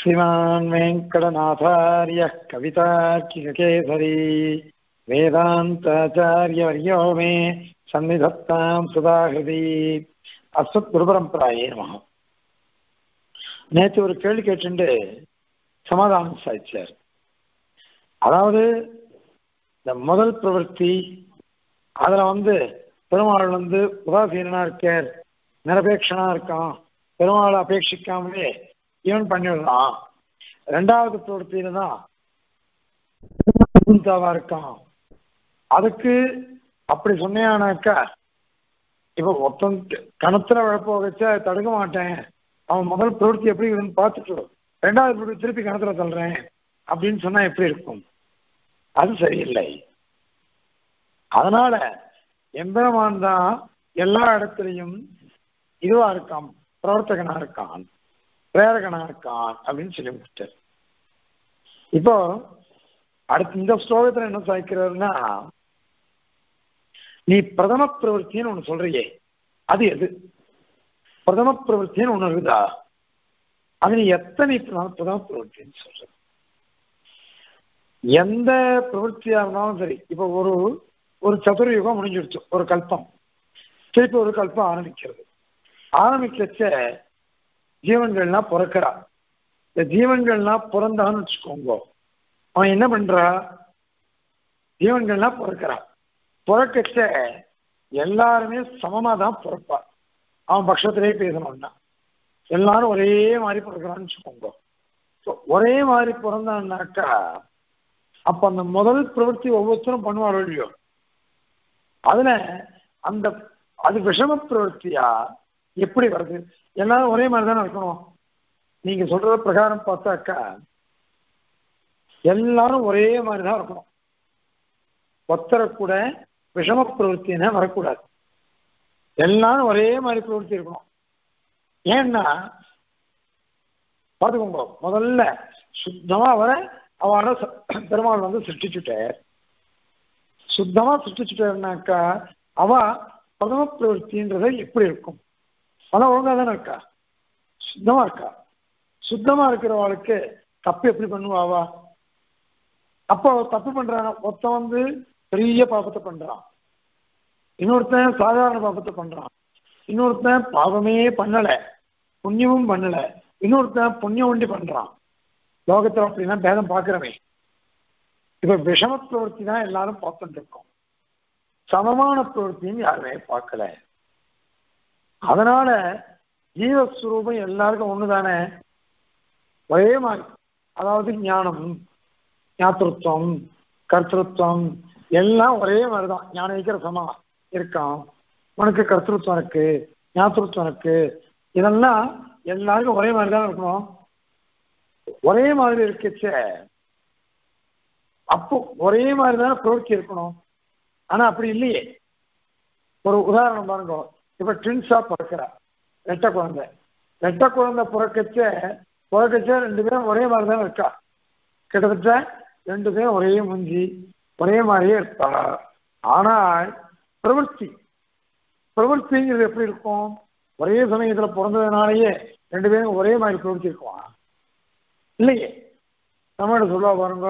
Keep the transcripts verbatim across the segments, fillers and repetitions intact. श्रीमान् वेंकटनाथार्यः कवितार्किककेसरी वेदान्ताचार्यवर्यो मे सन्निधत्तां सदाहृदि अस्मत् गुरुपरम्पराये नमः। நேற்று ஒரு கேள்வி கேட்டு சமாதானம் சாதிச்சார். அதாவது இந்த முதல் பிரவர்த்தி, அதுல வந்து பெருமாள் வந்து உதாசீனா இருக்கார், நிரபேட்சனா இருக்கான், பெருமாளை அபேட்சிக்காமலே இவன் பண்ணிவிடலாம். ரெண்டாவது பிரவர்த்தியில தான் இருக்கான். அதுக்கு அப்படி சொன்னாக்கா இப்ப மொத்தம் கணத்துல வழப்ப வச்சா தடுக்க மாட்டேன், அவன் முதல் பிரவர்த்தி எப்படி இருக்குன்னு பார்த்துட்டு ரெண்டாவது பிரவர்த்தி திருப்பி கணத்துல தள்ளுறேன் அப்படின்னு சொன்னா எப்படி இருக்கும்? அது சரியில்லை. அதனால எம்பெருமான் தான் எல்லா இடத்துலையும் இதுவா இருக்கான், பிரவர்த்தகனா இருக்கான், பிரேரகனா இருக்கான் அப்படின்னு சொல்லி முடிச்சார். இப்போ அடுத்து இந்த ஸ்லோகத்துல என்ன சாய்க்கிறாருன்னா, நீ பிரதம பிரவர்த்தின்னு ஒண்ணு சொல்றியே, அது எது? பிரதம பிரவர்த்தின்னு ஒண்ணு இருக்குதா? அது நீ எத்தனை பிரதம பிரவர்த்தின்னு சொல்ற? எந்த பிரவர்த்தியா இருந்தாலும் சரி, இப்போ ஒரு ஒரு சதுர்யுகம் முடிஞ்சிருச்சு, ஒரு கல்பம், திருப்பி ஒரு கல்பம் ஆரம்பிக்கிறது. ஆரம்பிக்கச்ச ஜீவன்கள்னா பிறக்கிறா. இந்த ஜீவன்கள்னா பிறந்தான்னு வச்சுக்கோங்க, அவன் என்ன பண்றா? ஜீவன்கள்னா பிறக்கிறா. பிறக்கச்ச எல்லாருமே சமமா தான் பிறப்பா. அவன் பட்சத்திலே பேசணும்னா எல்லாரும் ஒரே மாதிரி பிறக்கிறான்னு வச்சுக்கோங்க. ஒரே மாதிரி பிறந்தான்னாக்கா அப்ப அந்த முதல் பிரவர்த்தி ஒவ்வொருத்தரும் பண்ணுவாரோ இல்லையோ, அதுல அந்த அது விஷம பிரவர்த்தியா எப்படி வருது? எல்லாரும் ஒரே மாதிரி தானே இருக்கணும். நீங்க சொல்ற பிரகாரம் பார்த்தாக்கா எல்லாரும் ஒரே மாதிரி தான் இருக்கணும். ஒத்தர கூட விஷம பிரவர்த்தினா வரக்கூடாது. எல்லாரும் ஒரே மாதிரி பிரவர்த்தி இருக்கணும். ஏன்னா பாத்துக்கோங்க, முதல்ல சுத்தமா வர அவன பெருமாள் வந்து சிருஷ்டிச்சுட்டார். சுத்தமா சிருஷ்டிச்சுட்டாருனாக்கா அவ பிரதம பிரவர்த்தின்றது எப்படி இருக்கும்? அவன் ஒழுங்கா தானே இருக்கா, சுத்தமா இருக்கா. சுத்தமா இருக்கிறவளுக்கு தப்பு எப்படி பண்ணுவாவா? அப்போ தப்பு பண்றான். ஒருத்தன் வந்து பெரிய பாபத்தை பண்றான், இன்னொருத்தன் சாதாரண பாபத்தை பண்றான், இன்னொருத்தன் பாவமே பண்ணல புண்ணியமும் பண்ணல, இன்னொருத்தன் புண்ணியம் ஒண்டி பண்றான். லோகத்துல அப்படின்னா பேதம் பார்க்கிறமே. இப்ப விஷம பிரவர்த்தி தான் எல்லாரும் பார்த்துட்டு இருக்கோம், சமமான பிரவர்த்தின்னு யாருமே பார்க்கல. அதனால ஜீவஸ்வரூபம் எல்லாருக்கும் ஒண்ணுதானே, ஒரே மாதிரி. அதாவது ஞானம், ஞாத்திருவம், கர்த்திருவம் எல்லாம் ஒரே மாதிரிதான். ஞானம் வைக்கிற சமா இருக்கான், உனக்கு கர்த்திருவம் இருக்கு, ஞாத்திருவம் இருக்கு, இதெல்லாம் எல்லாருக்கும் ஒரே மாதிரி தானே இருக்கணும். ஒரே மாதிரி இருக்கச்ச அப்போ ஒரே மாதிரி தானே பிரவர்த்தி இருக்கணும். ஆனா அப்படி இல்லையே. ஒரு உதாரணம் பாருங்க, இப்ப ட்வின்ஸா பிறக்கிறா ரெட்ட குழந்தை. ரெட்ட குழந்தை பிறக்கச்ச பிறக்கச்ச ரெண்டு பேரும் ஒரே மாதிரி தானே இருக்கா, கிட்டத்தட்ட ரெண்டு பேரும் ஒரே மூஞ்சி ஒரே மாதிரியே இருக்கா. ஆனா பிரவர்த்தி பிரவர்த்திங்கிறது எப்படி இருக்கும்? ஒரே சமயத்துல பிறந்ததுனாலேயே ரெண்டு பேரும் ஒரே மாதிரி பிரவர்த்தி இருக்குமா? இல்லையே. நம்மளோட சொல்ல பாருங்க,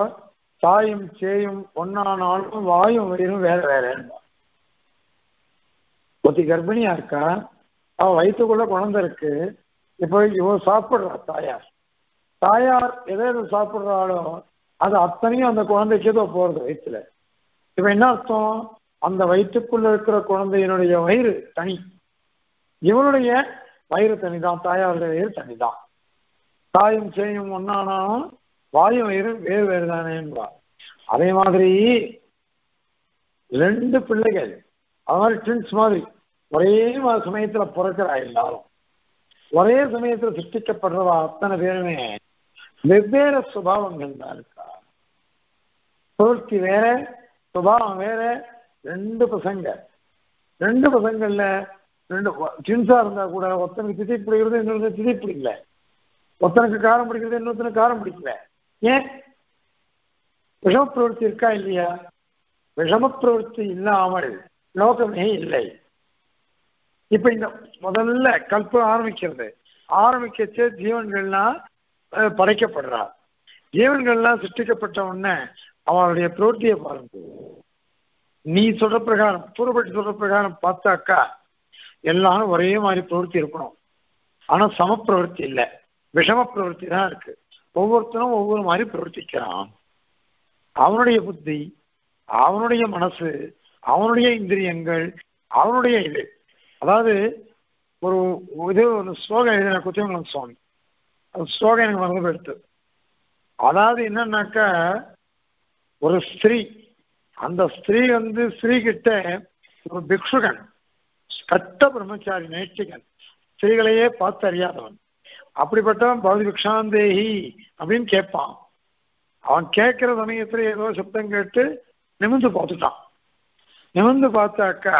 தாயும் சேயும் ஒன்னானாலும் வாயும் வயிறும் வேற வேற. ஒத்தி கர்ப்பிணியா இருக்கா, அவ வயிற்றுக்குள்ள குழந்தை இருக்கு. இப்போ இவ சாப்பிடுறா தாயார், தாயார் எதை எது சாப்பிடுறாளோ அது அத்தனையும் அந்த குழந்தைக்கு ஏதோ போறது வயிற்றுல. இப்ப என்ன அர்த்தம்? அந்த வயிற்றுக்குள்ள இருக்கிற குழந்தையினுடைய வயிறு தனி, இவனுடைய வயிறு தனி தான், தாயாருடைய வயிறு தனி தான். தாயும் சேயும் ஒன்னானாலும் வாயு வயிறு வேறு வேறு தானே என்பா. அதே மாதிரி ரெண்டு பிள்ளைகள், அது மாதிரி ட்வின்ஸ் மாதிரி ஒரே மாதிரி சமயத்துல பிறக்கிறா. எல்லாரும் ஒரே சமயத்துல சிருஷ்டிக்கப்படுறவா அத்தனை பேருமே வெவ்வேறு சுபாவங்கள் தான் இருக்கா. பிரவர்த்தி வேற, சுபாவம் வேற. ரெண்டு பசங்க, ரெண்டு பசங்கள்ல ரெண்டு ட்வின்ஸா இருந்தா கூட ஒருத்தனுக்கு திதி பிடிக்கிறது, இன்னொருத்தனுக்கு திதி பிடிக்கல. ஒருத்தனுக்கு காரம் பிடிக்கிறது, இன்னொருத்தனுக்கு காரம் பிடிக்கல. ஏன்? விஷம பிரவர்த்தி இருக்கா இல்லையா? விஷம பிரவர்த்தி இல்லாமல் லோகமே இல்லை. இப்ப இந்த முதல்ல கல்பம் ஆரம்பிக்கிறது, ஆரம்பிக்கச்சே ஜீவன்கள்னா படைக்கப்படுறா. தேவன்கள் எல்லாம் சிருஷ்டிக்கப்பட்ட உடனே அவளுடைய பிரவர்த்தியை பாருங்க. நீ சொல்ற பிரகாரம் தூரப்பட்டு சொல்ற பிரகாரம் பார்த்தாக்கா எல்லாரும் ஒரே மாதிரி பிரவர்த்தி இருக்கணும். ஆனா சம பிரவர்த்தி இல்லை, விஷம பிரவர்த்தி தான் இருக்கு. ஒவ்வொருத்தரும் ஒவ்வொரு மாதிரி பிரவர்த்திக்கிறான். அவனுடைய புத்தி, அவனுடைய மனசு, அவனுடைய இந்திரியங்கள், அவனுடைய இது. அதாவது ஒரு இது ஒரு ஸ்லோகம் எழுதின குத்தியமங்கலம் சுவாமி அந்த ஸ்லோகம் எனக்கு மறந்து போயிடுத்து. அதாவது என்னன்னாக்கா ஒரு ஸ்திரீ, அந்த ஸ்திரீ வந்து ஸ்திரீகிட்ட ஒரு பிக்ஷுகன் கட்ட பிரம்மச்சாரி நேற்றிகன் ஸ்திரீகளையே பார்த்து அறியாதவன் அப்படிப்பட்டவன் பகுதி பிக்ஷாந்தேகி அப்படின்னு கேட்பான். அவன் கேட்கிற சமயத்துல ஏதோ சப்தம் கேட்டு நிமிந்து பார்த்துட்டான். நிமிந்து பார்த்தாக்கா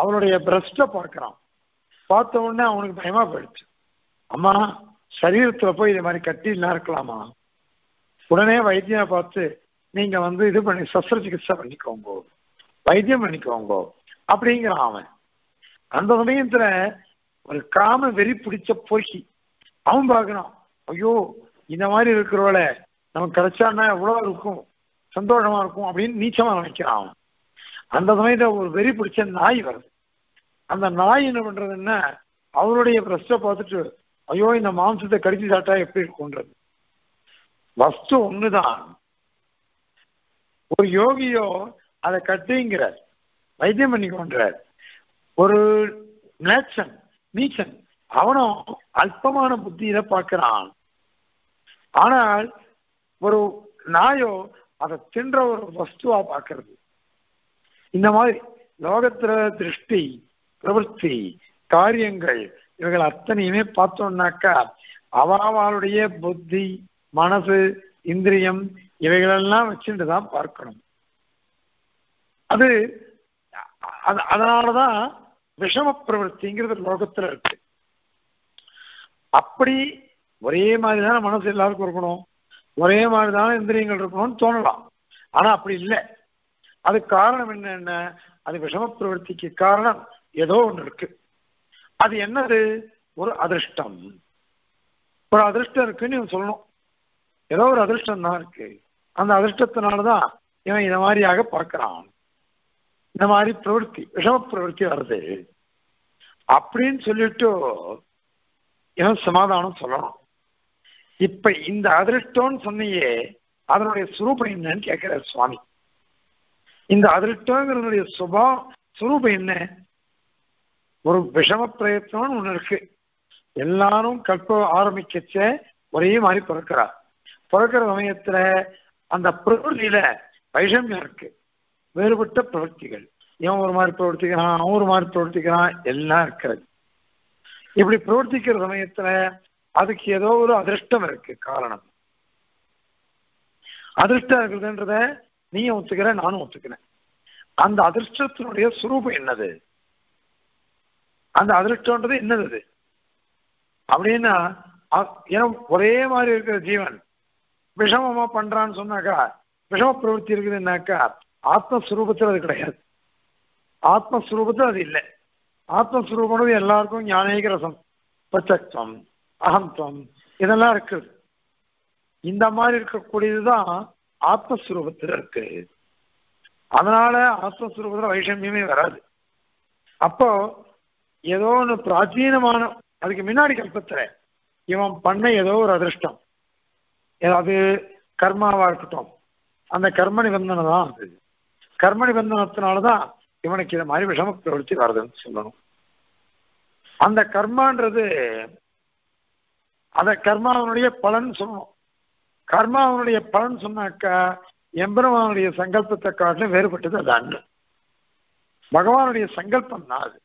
அவனுடைய பிரஸ்ட பார்க்கிறான். பார்த்த உடனே அவனுக்கு பயமா போயிடுச்சு. அம்மா சரீரத்துல போய் இது மாதிரி கட்டி எல்லாம் இருக்கலாமா? உடனே வைத்தியனை பார்த்து நீங்க வந்து இது பண்ணி சஸ்திரச்சிகிச்சை பண்ணிக்கோங்க, வைத்தியம் பண்ணிக்கோங்க அப்படிங்கிறான் அவன். அந்த சமயத்துல ஒரு காம வெறி பிடிச்ச போக்கி அவன் பார்க்கறான். ஐயோ இந்த மாதிரி இருக்கிறவள நமக்கு கிடைச்சான்னா எவ்வளோ இருக்கும், சந்தோஷமா இருக்கும் அப்படின்னு நீச்சமா நினைக்கிறான் அவன். அந்த சமயத்துல ஒரு வெறி பிடிச்ச நாய் வருது. அந்த நாய் என்ன பண்றதுன்னா அவருடைய பிரஸ்ட பார்த்துட்டு ஐயோ இந்த மாம்சத்தை கடிச்சு சாட்டா எப்படி இருக்கும்ன்றது. வஸ்து ஒண்ணுதான். ஒரு யோகியோ அதை கட்டிங்கிறார், வைத்தியம் பண்ணிக்கொண்டார். ஒரு நேச்சன் நீச்சன் அவனும் அல்பமான புத்தியில பார்க்கிறான். ஆனால் ஒரு நாயோ அதை தின்ற ஒரு வஸ்துவா பார்க்கறது. இந்த மாதிரி லோகத்துல திருஷ்டி, பிரவர்த்தி, காரியங்கள் இவர்கள் அத்தனையுமே பார்த்தோம்னாக்கா அவளுடைய புத்தி, மனசு, இந்திரியம் இவைகளெல்லாம் வச்சுட்டு தான் பார்க்கணும். அது அதனாலதான் விஷம பிரவர்த்திங்கிறது லோகத்துல இருக்கு. அப்படி ஒரே மாதிரிதான மனசு எல்லாருக்கும் இருக்கணும், ஒரே மாதிரிதான இந்திரியங்கள் இருக்கணும்னு தோணலாம். ஆனா அப்படி இல்லை. அது காரணம் என்னென்ன? அது விஷம பிரவர்த்திக்கு காரணம் ஏதோ ஒன்று இருக்கு. அது என்னது? ஒரு அதிர்ஷ்டம். ஒரு அதிர்ஷ்டம் இருக்குன்னு இவன் சொல்லணும். ஏதோ ஒரு அதிர்ஷ்டம் தான் இருக்கு. அந்த அதிர்ஷ்டத்தினாலதான் இவன் இந்த மாதிரியாக பார்க்கிறான். இந்த மாதிரி பிரவர்த்தி விஷம பிரவர்த்தி வருது அப்படின்னு சொல்லிட்டு இவன் சமாதானம் சொல்லணும். இப்ப இந்த அதிர்ஷ்டம்னு சொன்னியே அதனுடைய சுரூபம் என்னன்னு கேட்கிறார் சுவாமி. இந்த அதிர்ஷ்டங்கிறதுடைய சுபா சுரூபம் என்ன? ஒரு விஷம பிரயத்தனம் ஒன்று இருக்கு. எல்லாரும் கற்ப ஆரம்பிக்கச்ச ஒரே மாதிரி பிறக்கிறார். பிறக்கிற சமயத்துல அந்த பிரவர்த்தியில வைஷமியம் இருக்கு. வேறுபட்ட பிரவர்த்திகள், இவன் ஒரு மாதிரி பிரவர்த்திக்கிறான், அவன் ஒரு மாதிரி பிரவர்த்திக்கிறான், எல்லாம் இருக்கிறது. இப்படி பிரவர்த்திக்கிற சமயத்துல அதுக்கு ஏதோ ஒரு அதிர்ஷ்டம் இருக்கு. காரணம் அதிர்ஷ்டம் இருக்குதுன்றத நீ ஒத்துக்கிற, நானும் ஒத்துக்கிறேன். அந்த அதிர்ஷ்டத்தினுடைய சுரூபம் என்னது? அந்த அதிர்ஷ்டம்ன்றது என்னது அப்படின்னா, ஏன்னா ஒரே மாதிரி இருக்கிற ஜீவன் விஷமமா பண்றான்னு சொன்னாக்கா விஷம பிரவர்த்தி இருக்குதுன்னாக்கா ஆத்மஸ்வரூபத்தில் அது கிடையாது. ஆத்மஸ்வரூபத்தில் அது இல்லை. ஆத்மஸ்வரூபம் எல்லாருக்கும் ஞானேக ரசம், பச்சத்துவம், அகம்துவம் இதெல்லாம் இருக்குது. இந்த மாதிரி இருக்கக்கூடியதுதான் ஆத்மஸ்வரூபத்தில் இருக்கு. அதனால ஆத்மஸ்வரூபத்தில் வைஷமியமே வராது. அப்போ ஏதோ ஒன்று பிராச்சீனமான அதுக்கு முன்னாடி கல்பத்துல இவன் பண்ண ஏதோ ஒரு அதிர்ஷ்டம், ஏதாவது கர்மாவா இருக்கட்டும், அந்த கர்ம நிபந்தனை தான் அது. கர்ம நிபந்தனத்தினாலதான் இவனுக்கு இதை மாதிரி விஷம பிரவர்த்தி வருதுன்னு சொல்லணும். அந்த கர்மான்றது அந்த கர்மாவனுடைய பலன் சொல்லணும். கர்மாவனுடைய பலன் சொன்னாக்கா எம்பெருமானுடைய சங்கல்பத்தை காட்டிலும் வேறுபட்டது அது அன்று. பகவானுடைய சங்கல்பம் தான் அது.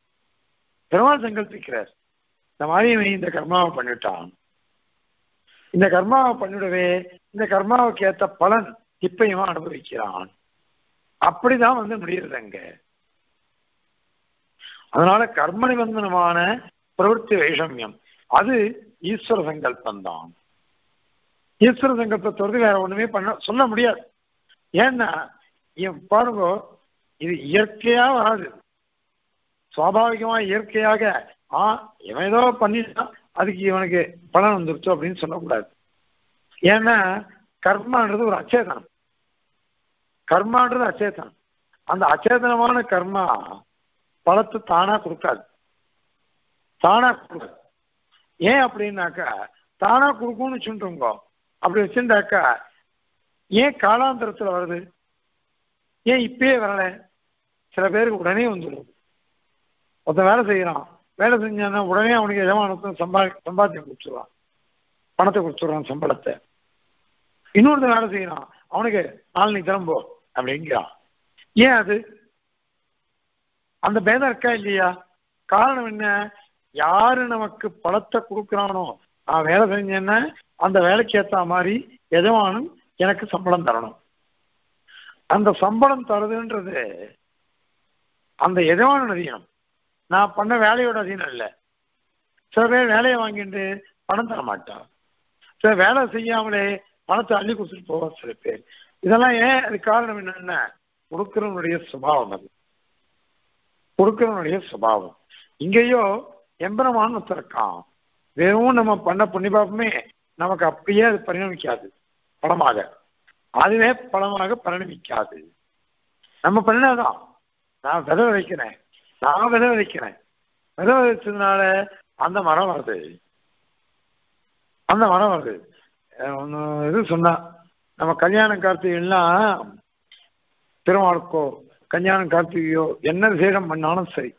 பெருமாள் சங்கல்பிக்கிறார் இந்த மாதிரி இந்த கர்மாவை பண்ணிட்டான், இந்த கர்மாவை பண்ணிவிடவே இந்த கர்மாவுக்கு ஏற்ற பலன் இப்ப இவன் அனுபவிக்கிறான். அப்படிதான் வந்து முடியறதுங்க. அதனால கர்ம நிபந்தனமான பிரவர்த்தி வைஷமியம் அது ஈஸ்வர சங்கல்பம் தான். ஈஸ்வர சங்கல்பத்தோடு வேற ஒண்ணுமே பண்ண சொல்ல முடியாது. ஏன்னா இவன் பாருங்க இது இயற்கையா வராது. சுவாபாவிகமா இயற்கையாக ஆஹ் இவன் ஏதோ பண்ணிட்டான் அதுக்கு இவனுக்கு பலன் வந்துருச்சு அப்படின்னு சொல்லக்கூடாது. ஏன்னா கர்மான்றது ஒரு அச்சேதனம். கர்மான்றது அச்சேதனம். அந்த அச்சேதனமான கர்மா பலத்தை தானா கொடுக்காது. தானா கொடுக்காது. ஏன் அப்படின்னாக்கா தானா கொடுக்கும்னு சொல்றோங்க. அப்படி வச்சுருந்தாக்கா ஏன் காலாந்திரத்தில் வருது, ஏன் இப்பயே வரல? சில பேருக்கு உடனே வந்துடும். ஒருத்தன் வேலை செய்யறான், வேலை செஞ்சான்னா உடனே அவனுக்கு எஜமானத்தை சம்பா சம்பாத்தியம் கொடுத்துருவான், பணத்தை கொடுத்துடுறான், சம்பளத்தை. இன்னொருத்தன் வேலை செய்யறான், அவனுக்கு நாளைக்கு திரும்ப அப்படிங்கிறான். ஏன் அது? அந்த பேதம் இருக்கா இல்லையா? காரணம் என்ன? யாரு நமக்கு பணத்தை கொடுக்குறானோ, நான் வேலை செஞ்சேன்னா அந்த வேலைக்கு ஏற்ற மாதிரி எஜமானும் எனக்கு சம்பளம் தரணும். அந்த சம்பளம் தருதுன்றது அந்த எஜமான அதிகம், நான் பண்ண வேலையோட அதிகம் இல்லை. சில பேர் வேலையை வாங்கிட்டு பணம் தர மாட்டான், சில வேலை செய்யாமலே பணத்தை அள்ளி கொடுத்துட்டு போவார் சில பேர். இதெல்லாம் ஏன்? அது காரணம் என்னென்ன? கொடுக்கிறவனுடைய சுபாவம். அது கொடுக்கிறவனுடைய சுபாவம். இங்கேயோ எம்பரமான்னு ஒருத்தருக்கான், வெறும் நம்ம பண்ண புண்ணிபாபமே நமக்கு அப்படியே அது பரிணமிக்காது பணமாக, அதுவே பணமாக பரிணமிக்காது. நம்ம பண்ணாதான், நான் விதை விதைக்கிறேன், நான் விதை விதைக்கிறேன், விதை விதைச்சதுனால அந்த மரம் வருது, அந்த மரம் வருது. ஒன்று இது சொன்னா நம்ம கல்யாணம் கார்த்திகைலாம் பெருமாளுக்கோ கல்யாணம் கார்த்திகையோ என்ன விசேஷம் பண்ணாலும் சரி,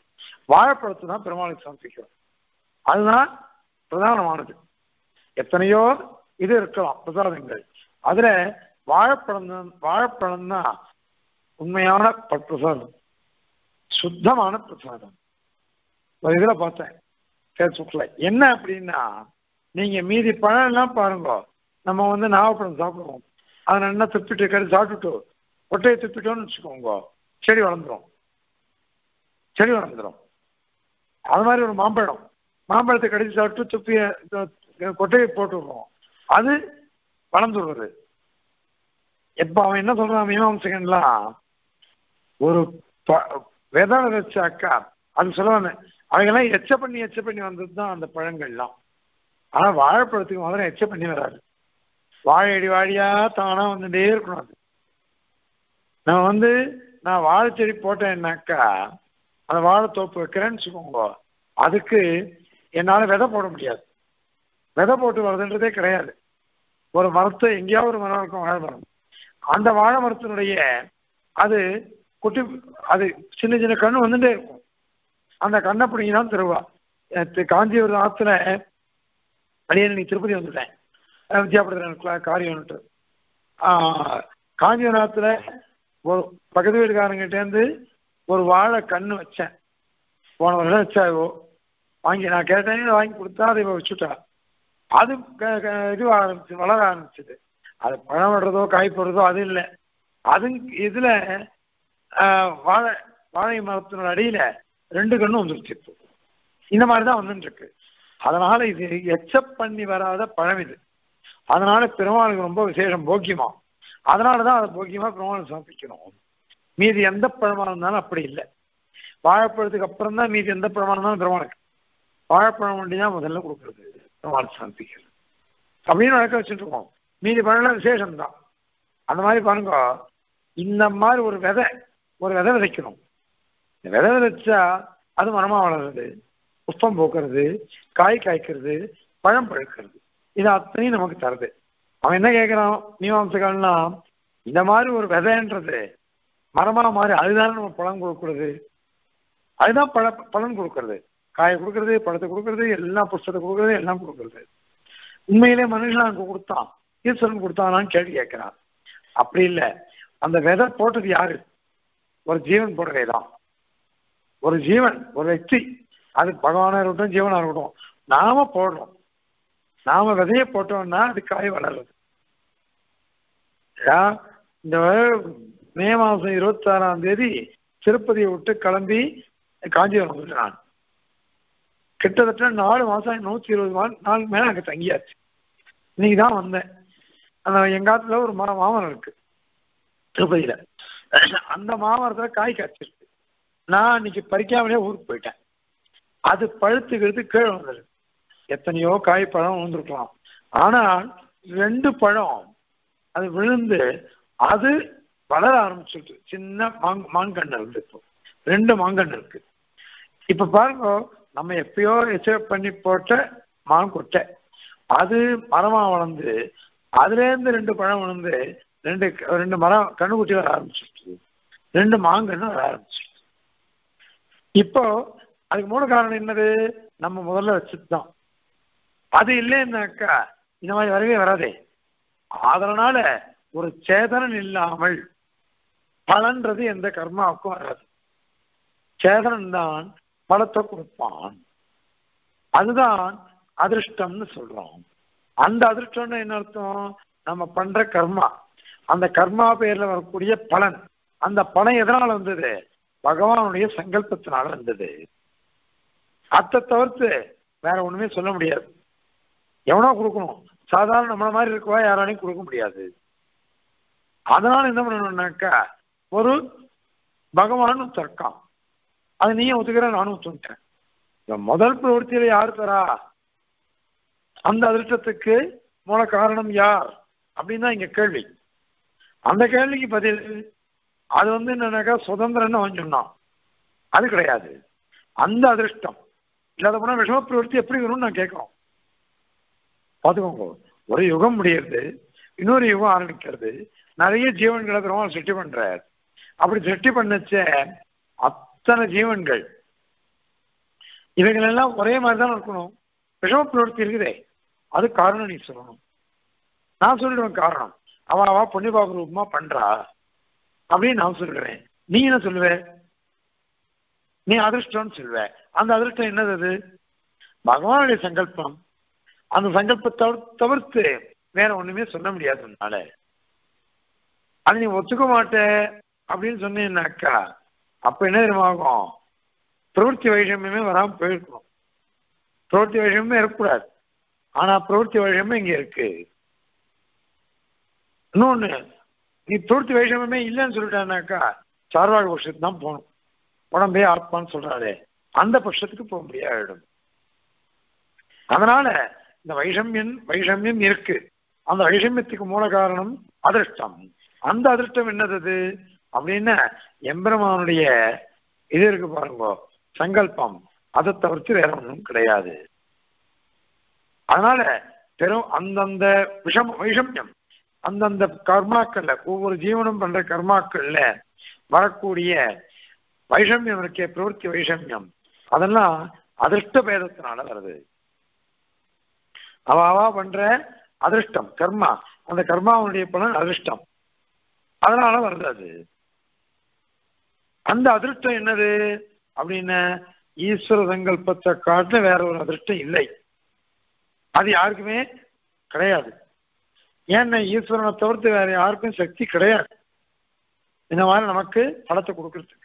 வாழைப்பழத்தை தான் பெருமாளுக்கு சமர்ப்பிக்கிறோம். அதுதான் பிரதானமானது. எத்தனையோ இது இருக்கலாம் பிரசாதங்கள், அதுல வாழைப்பழம் வாழைப்பழம் தான் உண்மையான பிரசாதம், சுத்தமான பிரசாதம். ஒரு இதுல பார்த்தேன் ஃபேஸ்புக்ல, என்ன அப்படின்னா நீங்க மீதி பழம் எல்லாம் பாருங்க, நம்ம வந்து நாவப்பழம் சாப்பிடுவோம், அதை என்ன துப்பிட்டு கறி சாப்பிட்டுட்டு ஒட்டையை துப்பிட்டோம்னு வச்சுக்கோங்க, செடி வளர்ந்துடும், செடி வளர்ந்துடும். அது மாதிரி ஒரு மாம்பழம், மாம்பழத்தை கடிச்சு சாப்பிட்டு துப்பிய கொட்டையை போட்டு விடுறோம், அது வளர்ந்து விடுறது. எப்ப அவன் என்ன சொல்றான் மீமாம்சகன்லாம், ஒரு விதை விதைச்சாக்கா அது சொல்லுவானு, அவங்கெல்லாம் எச்ச பண்ணி எச்ச பண்ணி வந்தது தான் அந்த பழங்கள்லாம். ஆனா வாழைப்பழத்துக்கு முதல்ல எச்ச பண்ணி வராது, வாழையடி வாழையா தானா வந்துட்டே இருக்கணும். அது நான் வந்து நான் வாழைச்செடி போட்டேன்னாக்கா அந்த வாழைத்தோப்பு வைக்கிறேன்னு வச்சுக்கோங்க, அதுக்கு என்னால் விதை போட முடியாது, விதை போட்டு வருதுன்றதே கிடையாது. ஒரு மரத்தை எங்கேயாவது ஒரு மரம் இருக்கும் வாழை மரம், அந்த வாழை மரத்தினுடைய அது குட்டி, அது சின்ன சின்ன கண்ணு வந்துட்டே இருக்கும், அந்த கண்ணை பிடிங்கிதான் திருவா. காஞ்சிபுரம் ஆற்றுல அடியே நீ திருப்பதி வந்துட்டேன், வித்யாபுரத்தில் காரியம் வந்துட்டு காஞ்சிபுரம் ஆற்றுல ஒரு பக்கத்து வீட்டுக்காரங்கிட்டேருந்து ஒரு வாழை கன்று வச்சேன், போன வருஷம் வச்சாவோ வாங்கி, நான் கேட்டேன் வாங்கி கொடுத்தா அதை இப்போ வச்சுட்டா, அது இது ஆரம்பிச்சு வளர ஆரம்பிச்சுது. அது பழம் விடுறதோ காய் போடுறதோ அது இல்லை, அது இதில் வாழை வாழை மரத்தினோட அடியில் ரெண்டு கண்ணும் வந்துருச்சு. இப்போ இந்த மாதிரி தான் வந்துட்டுருக்கு. அதனால் இது எச்சப் பண்ணி வராத பழம் இது. அதனால் பெருமாளுக்கு ரொம்ப விசேஷம், போக்கியமா. அதனால தான் அதை போக்கியமாக பெருமாளுக்கு சமர்ப்பிக்கணும். மீதி எந்த பழமாக இருந்தாலும் அப்படி இல்லை. வாழைப்பழத்துக்கு அப்புறம் தான் மீதி எந்த பழமாக இருந்தாலும் பெருமாளுக்கு வாழைப்பழம் வண்டி தான் முதல்ல கொடுக்குறது, பெருமாளுக்கு சமர்ப்பிக்கிறது அப்படின்னு நடக்க வச்சுட்டு இருக்கோம். மீதி பழம்லாம் விசேஷம்தான். அந்த மாதிரி பாருங்க, இந்த மாதிரி ஒரு விதை ஒரு விதை விதைக்கணும். இந்த விதை விதைச்சா அது மரமாக வளருது, புஷ்பம் பூக்கிறது, காய் காய்க்கிறது, பழம் பழுக்கிறது. இது அத்தனையும் நமக்கு தருது. அவன் என்ன கேட்குறான் மீமாம்சகன்னா, இந்த மாதிரி ஒரு விதைன்றது மரமாக மாதிரி அதுதானே நம்ம பழம் கொடுக்குறது, அதுதான் பழ பலன் கொடுக்கறது, காயை கொடுக்கறது, பழத்தை கொடுக்கறது, எல்லாம் புஷ்பத்தை கொடுக்கறது, எல்லாம் கொடுக்கறது. உண்மையிலே மனுஷன் அங்கே கொடுத்தான், ஈஸ்வரன் கொடுத்தானான்னு கேள்வி கேட்கிறான். அப்படி இல்லை, அந்த விதை போட்டது யாரு? ஒரு ஜீவன் போடுறதே தான். ஒரு ஜீவன், ஒரு வெற்றி, அது பகவானாக இருக்கட்டும் ஜீவனாக இருக்கட்டும், நாம போடுறோம். நாம விதையை போட்டோம்னா அது காய் வளருது. இந்த மே மாதம் இருபத்தி ஆறாம் தேதி திருப்பதியை விட்டு கிளம்பி காஞ்சிபுரம் வந்துட்டான். கிட்டத்தட்ட நாலு மாதம் நூற்றி இருபது மா நாலு மேலே அங்கே தங்கியாச்சு. இன்னைக்கு தான் வந்தேன். அந்த எங்காத்துல ஒரு மா மாமரம் இருக்கு திருப்பதியில, அந்த மாமரத்துல காய் காய்ச்சிருக்கு. நான் இன்னைக்கு பறிக்காமலே ஊருக்கு போயிட்டேன். அது பழுத்துக்கிறது கீழே வந்துருக்கு. எத்தனையோ காய் பழம் வந்துருக்கலாம், ஆனால் ரெண்டு பழம் அது விழுந்து அது வளர ஆரம்பிச்சிருக்கு. சின்ன மாங் மாங்கன்று இருந்துச்சு, ரெண்டு மாங்கன்று இருக்கு. இப்ப பாருங்க, நம்ம எப்பயோ எச்சேவ் பண்ணி போட்ட மாங்கொட்டை அது மரமா வளர்ந்து அதுல இருந்து ரெண்டு பழம் வளர்ந்து ரெண்டு ரெண்டு மரம் கண்ணுக்குட்டி வர ஆரம்பிச்சிருக்கு, ரெண்டு மாங்கன்று வர ஆரம்பிச்சிருக்கு. இப்போ அதுக்கு மூணு காரணம் என்னது? நம்ம முதல்ல வச்சுட்டோம். அது இல்லைன்னாக்கா இந்த மாதிரி வரவே வராதே. அதனால ஒரு சேதனம் இல்லாமல் பலன்றது எந்த கர்மாவுக்கும் வராது. சேதனம் தான் பலத்தை கொடுப்பான். அதுதான் அதிர்ஷ்டம்னு சொல்றோம். அந்த அதிர்ஷ்டம்னு என்ன அர்த்தம்? நம்ம பண்ற கர்மா, அந்த கர்மா பேர்ல வரக்கூடிய பலன். அந்த பலன் எதனால வந்தது? பகவானுடைய சங்கல்பத்தினால வந்தது. அத்தை தவிர்த்து வேற ஒண்ணுமே சொல்ல முடியாது. எவனோ கொடுக்கணும், சாதாரண நம்மள மாதிரி இருக்கவா யாராலையும் கொடுக்க முடியாது. அதனால என்ன பண்ணணும்னாக்கா, ஒரு பகவான் தர்க்கம், அது நீயும் ஒத்துக்கிற நானும் ஒத்துக்கிட்டேன். முதல் பிரவருத்தியில யாரு தரா? அந்த அதிர்ஷ்டத்துக்கு மூல காரணம் யார் அப்படின்னு தான் இங்க கேள்வி. அந்த கேள்விக்கு பதில் அது வந்து என்னன்னாக்கா சுதந்திரம்னு அவன் சொன்னான், அது கிடையாது. அந்த அதிர்ஷ்டம் இல்லாத போனா விஷம பிரவருத்தி எப்படி வரும்னு நான் கேட்கிறோம். பார்த்துக்கோங்க, ஒரு யுகம் முடியறது, இன்னொரு யுகம் ஆரம்பிக்கிறது, நிறைய ஜீவன்களை பெருமாள் சிருஷ்டி பண்றார். அப்படி சிருஷ்டி பண்ணச்ச அத்தனை ஜீவன்கள் இவைகள் எல்லாம் ஒரே மாதிரி தான் இருக்கணும். விஷம பிரவருத்தி இருக்குதே, அது காரணம் நீ சொல்லணும். நான் சொல்லிடுவேன் காரணம், அவன் அவா பொன்னிபாபு ரூபமா பண்றா அப்படின்னு நான் சொல்லுவேன். நீ என்ன சொல்லுவ? நீ அதிர்ஷ்டம்னு சொல்லுவ. அந்த அதிர்ஷ்டம் என்னது? அது பகவானுடைய சங்கல்பம். அந்த சங்கல்பத்தை தவிர்த்து வேற ஒண்ணுமே சொல்ல முடியாதுனால அது நீ ஒத்துக்க மாட்டே அப்படின்னு சொன்னீங்கன்னாக்கா அப்ப என்ன தெரியுமாகும்? பிரவருத்தி வைஷமியமே வராமல் போயிருக்கணும். பிரவருத்தி வைஷமே இருக்கக்கூடாது. ஆனா பிரவருத்தி வைஷமே இங்க இருக்கு. இன்னொன்னு, நீ பிரவருத்தி வைஷமே இல்லைன்னு சொல்லிட்டானாக்கா சார்வாழ் பட்சத்துக்கு தான் போகணும். உடம்பே ஆத்மான்னு சொல்றாரு, அந்த பட்சத்துக்கு போக முடியாடும். அதனால இந்த வைஷமியம் வைஷமியம் இருக்கு. அந்த வைஷமியத்துக்கு மூல காரணம் அதிர்ஷ்டம். அந்த அதிர்ஷ்டம் என்னது அப்படின்னா எம்பெருமானுடைய இது இருக்கு பாருங்க, சங்கல்பம். அதை தவிர்த்து வேற ஒன்றும் கிடையாது. அதனால பெரும் அந்தந்த விஷம் வைஷமியம் அந்தந்த கர்மாக்கள்ல, ஒவ்வொரு ஜீவனும் பண்ற கர்மாக்கள்ல வரக்கூடிய வைஷமியம் இருக்க பிரவருத்தி வைஷமியம் அதெல்லாம் அதிர்ஷ்ட பேதத்தினால வருது. அவாவா பண்ற அதிர்ஷ்டம் கர்மா, அந்த கர்மாவுடைய பலன் அதிர்ஷ்டம், அதனால வருது. அது அந்த அதிர்ஷ்டம் என்னது அப்படின்னு ஈஸ்வர சங்கல்பத்தை காட்ட வேற ஒரு அதிர்ஷ்டம் இல்லை. அது யாருக்குமே கிடையாது. ஏன்னா ஈஸ்வரனை தவிர்த்து வேற யாருக்கும் சக்தி கிடையாது இந்த மாதிரி நமக்கு பலத்தை கொடுக்கறதுக்கு.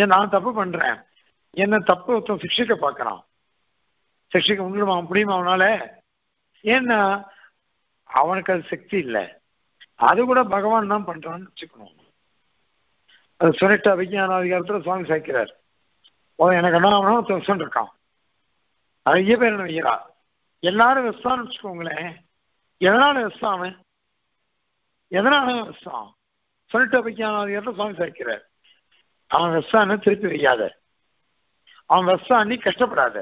ஏன் நான் தப்பு பண்றேன், என்ன தப்பு ஒருத்தன் சிக்ஷிக்க பார்க்கறான், சிக்ஷிக்க முடியுமா முடியுமா அவனால? ஏன்னா அவனுக்கு அது சக்தி இல்லை. அது கூட பகவான் தான் பண்றான்னு வச்சுக்கணும். அது சுனிட்ட விஞ்ஞான அதிகாரத்துல சுவாமி சாய்க்கிறார், எனக்கு என்ன ஆகணும் ஒருத்தன் விஷன் இருக்கான், நிறைய பேர் என்ன வைக்கிறா, எல்லாரும் விசான்னு வச்சுக்கோங்களேன். எதனால விசான் அவன்? எதனால விசான்? சுனிட்ட விஞ்ஞான அதிகாரத்துல சுவாமி சாய்க்கிறார், அவன் விசான்னு திருப்பி வைக்காத, அவன் விசான் நீ கஷ்டப்படாத,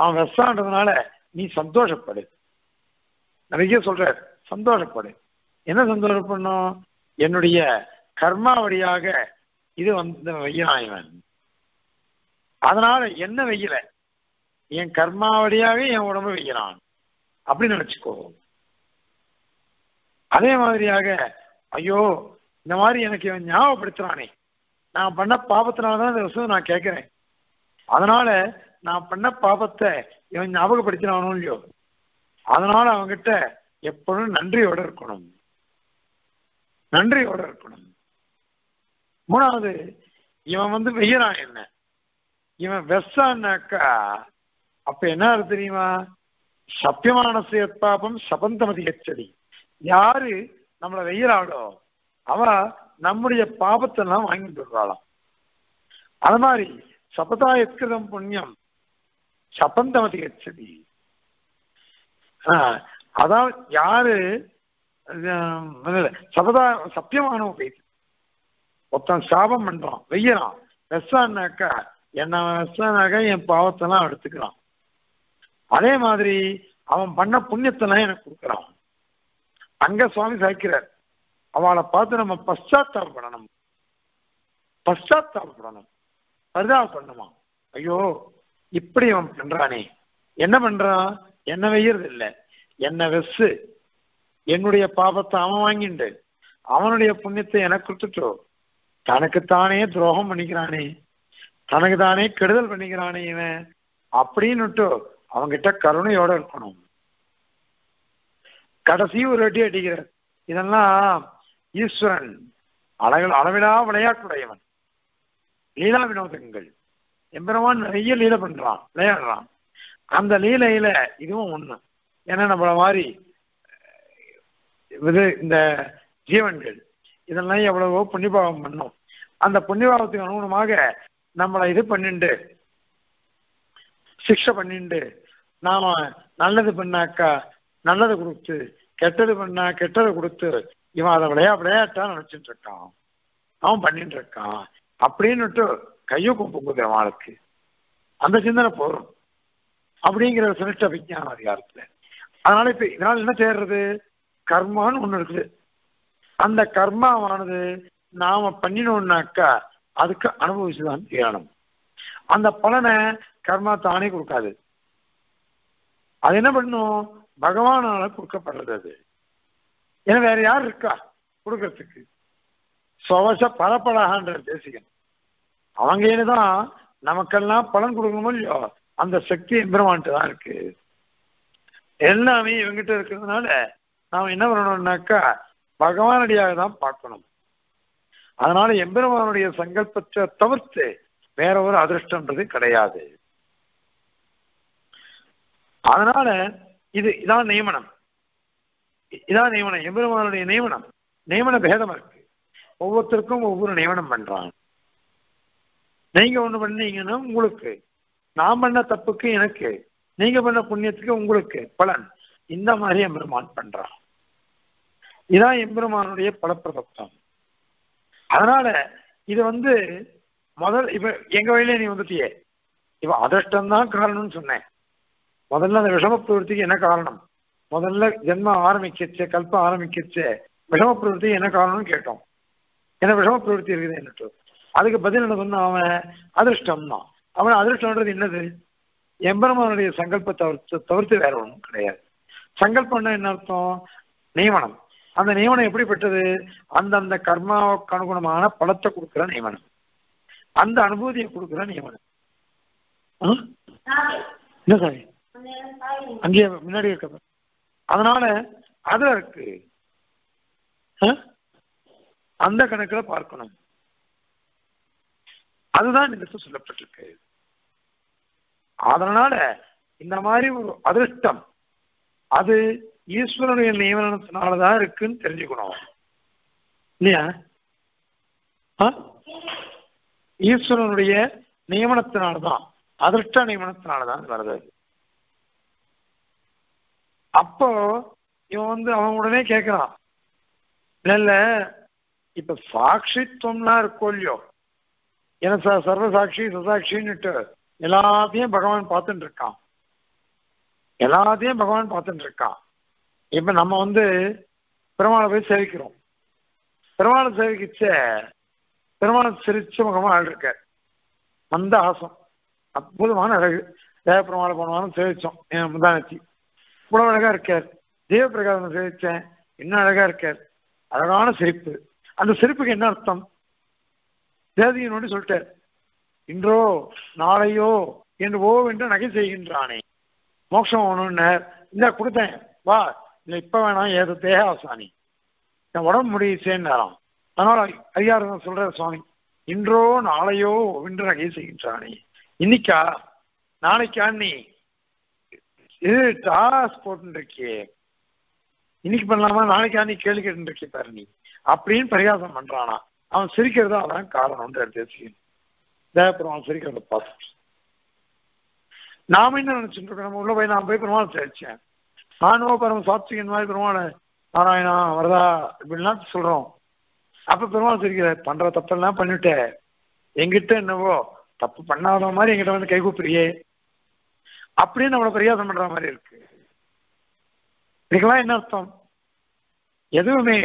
அவன் விசான்றதுனால நீ சந்தோஷப்படு. நிறைய சொல்றாரு சந்தோஷப்படு. என்ன சந்தோஷப்படணும்? என்னுடைய கர்மா வழியாக இது வந்து வெய்யனான் இவன், அதனால என்ன வெய்யல, என் கர்மா வழியாக என் உடம்பு வெய்யறான் அப்படின்னு நினைச்சுக்கோ. அதே மாதிரியாக ஐயோ இந்த மாதிரி எனக்கு இவன் ஞாபகப்படுத்துறானே, நான் பண்ண பாபத்தினாலதான் இந்த விஷயம் நான் கேட்கிறேன், அதனால நான் பண்ண பாபத்தை இவன் ஞாபகப்படுத்தினானோ இல்லையோ, அதனால அவங்கிட்ட எப்பொழுதும் நன்றியோட இருக்கணும், நன்றியோட இருக்கணும். மூணாவது, இவன் வந்து வெய்யறான் என்ன, இவன் வெஸ்ஸான்னாக்கா அப்ப என்ன தெரியுமா? சத்தியமானசே பாபம் சபந்தமதி எச்சடி, யாரு நம்மளை வெய்யறாளோ அவ நம்முடைய பாபத்தை எல்லாம் வாங்கிட்டு இருக்காளாம். அது மாதிரி சபதா எத்கிருதம் புண்ணியம் சபந்தமதி எச்சடி, யாரு சபதா சத்தியமானவங்க ஒருத்தன் சாபம் பண்றான் வெய்யறான் வெசானாக்க என்ன வெசானாக என் பாவத்தெல்லாம் எடுத்துக்கிறான், அதே மாதிரி அவன் பண்ண புண்ணியத்தெல்லாம் எனக்கு கொடுக்குறான். அங்க சுவாமி சாய்க்கிறார். அவளை பார்த்து நம்ம பஷ்டாத்தாபப்படணும், பஷ்டாத்தாபப்படணும், பரிதாபம் பண்ணுமா, ஐயோ இப்படி அவன் பண்றானே, என்ன பண்றான், என்ன வெய்யறது இல்லை, என்ன வெசு, என்னுடைய பாபத்தை அவன் வாங்கிண்டு அவனுடைய புண்ணியத்தை எனக்கு கொடுத்துட்டோ, தனக்குத்தானே துரோகம் பண்ணிக்கிறானே, தனக்கு தானே கெடுதல் பண்ணிக்கிறானே இவன் அப்படின்னுட்டு அவங்கிட்ட கருணையோட இருக்கணும். கடைசி ஒரு அடி அடிக்கிறார். இதெல்லாம் ஈஸ்வரன் அளவில் அளவிலா விளையாட்டுடையவன். லீலா வினோதங்கள் எம்பெருமான் நிறைய லீலை பண்றான், விளையாடுறான். அந்த லீலையில இதுவும் ஒண்ணு. ஏன்னா நம்மள மாதிரி இது இந்த ஜீவன்கள் இதெல்லாம் எவ்வளவோ புண்ணிபாவம் பண்ணும். அந்த புண்ணிபாவத்துக்கு அனுகுணமாக நம்மளை இது பண்ணிண்டு சிக்ஷை பண்ணிண்டு நாம நல்லது பண்ணாக்கா நல்லது கொடுத்து, கெட்டது பண்ணா கெட்டதை கொடுத்து இவன் அதை விளையா விளையாட்டா நினைச்சிட்டு இருக்கான், அவன் பண்ணிட்டு இருக்கான் அப்படின்னுட்டு கையை கும்பிடுற வாழ்க்கை அந்த சிந்தனை போதும் அப்படிங்கிற சினிஷ்ட விஞ்ஞான அதிகாரத்துல. அதனால இப்ப இதனால என்ன தேர்றது, கர்மான்னு ஒண்ணு இருக்குது. அந்த கர்மாவானது நாம பண்ணினோம்னாக்கா அதுக்கு அனுபவிச்சுதான் தீரணும். அந்த பலனை கர்மா தானே கொடுக்காது, அது என்ன பண்ணும், பகவானால கொடுக்கப்படுறது. அது ஏன்னா வேற யார் இருக்கா கொடுக்கறதுக்கு? சுவச பரப்படாகன்ற தேசிகன் அவங்க ஏன்னுதான் நமக்கெல்லாம் பலன் கொடுக்கணுமோ இல்லையோ, அந்த சக்தி எம்பெருமான்ட்டு தான் இருக்கு. எல்லாமே இவங்கிட்ட இருக்கிறதுனால நாம் என்ன பண்ணணும்னாக்கா பகவானடியாக தான் பார்க்கணும். அதனால எம்பெருமானுடைய சங்கல்பத்தை தவிர்த்து வேற ஒரு அதிர்ஷ்டம்ன்றது கிடையாது. அதனால இது இதான் நியமனம், இதான் நியமனம், எம்பெருமானுடைய நியமனம். நியமன பேதம் இருக்கு, ஒவ்வொருத்தருக்கும் ஒவ்வொரு நியமனம் பண்றாங்க. நீங்க ஒண்ணு பண்ணீங்கன்னா உங்களுக்கு, நான் பண்ண தப்புக்கு எனக்கு, நீங்க பண்ண புண்ணியத்துக்கு உங்களுக்கு பலன், இந்த மாதிரி எம்பெருமான் பண்றான். இதான் எம்பெருமானுடைய பலப்பிரதம். அதனால இது வந்து முதல் இப்ப எங்க வழியிலே நீ வந்துட்டியே, இப்ப அதிர்ஷ்டம்தான் காரணம்னு சொன்னேன். முதல்ல அந்த விஷம பிரவருத்திக்கு என்ன காரணம், முதல்ல ஜென்மம் ஆரம்பிக்கிச்சு, கல்பம் ஆரம்பிக்கிச்சு, விஷம பிரவருத்திக்கு என்ன காரணம்னு கேட்டோம். ஏன்னா விஷம பிரவருத்தி இருக்குது என்னட்டு அதுக்கு பதில் என்ன சொன்ன, அவன் அதிர்ஷ்டம் தான். அவன் அதிர்ஷ்டம்ன்றது என்னது, எம்பெருமானுடைய சங்கல்பத்தை தவிர்த்து தவிர்த்து வேற ஒன்றும் கிடையாது. சங்கல்பம்னா என்ன அர்த்தம், நியமனம். அந்த நியமனம் எப்படிப்பட்டது, அந்தந்த கர்மாவுக்கு அனுகுணமான பலத்தை கொடுக்குற நியமனம், அந்த அனுபூதியை கொடுக்குற நியமனம். என்ன சாமி அங்கே முன்னாடி இருக்க, அதனால அது இருக்கு, அந்த கணக்குல பார்க்கணும். அதுதான் எனக்கு சொல்லப்பட்டிருக்கு. அதனால இந்த மாதிரி ஒரு அதிர்ஷ்டம் அது ஈஸ்வரனுடைய நியமனத்தினாலதான் இருக்குன்னு தெரிஞ்சுக்கணும் இல்லையா. ஈஸ்வரனுடைய நியமனத்தினால்தான், அதிர்ஷ்ட நியமனத்தினாலதான் வருது. அப்போ இவன் வந்து அவன் உடனே கேட்கிறான், இல்ல இப்ப சாட்சித்துவம்னா இருக்கோ இல்லையோ, ஏன்னா சார் சர்வசாட்சி சசாட்சின்னுட்டு எல்லாத்தையும் பகவான் பார்த்துட்டு இருக்கான், எல்லாத்தையும் பகவான் பார்த்துட்டு இருக்கான். இப்ப நம்ம வந்து பெருமாளை போய் சேவிக்கிறோம், பெருமாளை சேவிக்கிச்ச பெருமாளை சிரிச்ச முகமா ஆள் இருக்க அந்த ஆசம் அற்புதமான அழகு. தேவ பெருமாளை போனவாலும் சேவிச்சோம், என் முந்தானத்தி இவ்வளவு அழகா இருக்கார். தேவ பிரகாசம் சேவிச்சேன், இன்னும் அழகா இருக்கார், அழகான சிரிப்பு. அந்த சிரிப்புக்கு என்ன அர்த்தம், தேதியனோடு சொல்லிட்டார், இன்றோ நாளையோ என்று ஓ என்று நகை செய்கின்றானே, மோட்சம் வேணும்னார், இந்த கொடுத்தேன் வா, இல்லை இப்போ வேணாம், ஏதோ தேகாவசானி என் உடம்பு முடியுச்சேன்னாராம். அதனால அதிகாரம் சொல்ற சுவாமி, இன்றோ நாளையோ என்று நகை செய்கின்றானே, இன்னைக்கா நாளைக்கா, நீ இது டாஸ் போட்டுருக்கியே, இன்னைக்கு பண்ணலாமா நாளைக்கா, நீ கேள்வி கேட்டுருக்கே பாரு நீ அப்படின்னு பரிகாசம் பண்றானா. அவன் சிரிக்கிறதா அதான் காரணம்ன்ற தேசியன். தேவபெருமான் சிரிக்கிறத பார்த்து நாம என்ன நினைச்சுட்டு இருக்கோம், நம்ம உள்ள போய் நான் போய் பெருமாள் சேவிச்சேன், நானோ பரம சாத்விகன் இந்த மாதிரி பெருமாள் நாராயணா வரதா இப்படிலாம் சொல்றோம். அப்ப பெருமாள் சிரிக்கிறார், பண்ற தப்பெல்லாம் பண்ணிட்ட, எங்கிட்ட என்னவோ தப்பு பண்ணாத மாதிரி எங்கிட்ட வந்து கைகூப்பிரியே அப்படின்னு நம்மளை பிரயாசம் பண்ற மாதிரி இருக்கு. இதுக்கெல்லாம் என்ன அர்த்தம்? எதுவுமே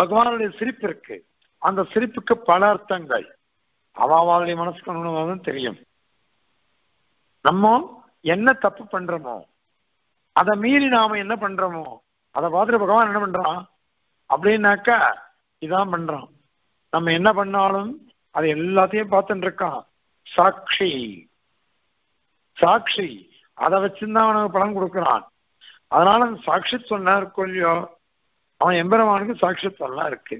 பகவானுடைய சிரிப்பு இருக்கு, அந்த சிரிப்புக்கு பல அர்த்தங்கள். அவாவாளுடைய மனசுக்கு ஒண்ணுதான் தெரியும். நம்ம என்ன தப்பு பண்றோமோ அதை மீறி நாம என்ன பண்றோமோ அதை பார்த்துட்டு பகவான் என்ன பண்றான் அப்படின்னாக்கா இதான் பண்றான். நம்ம என்ன பண்ணாலும் அது எல்லாத்தையும் பார்த்துட்டு இருக்கான். சாட்சி சாட்சி அதை வச்சுதான் அவனுக்கு பலன் கொடுக்குறான். அதனால அந்த சாட்சித்வம்னா இருக்கும் இல்லையோ, அவன் எம்பெருமானுக்கு சாட்சித்வம்லாம் இருக்கு.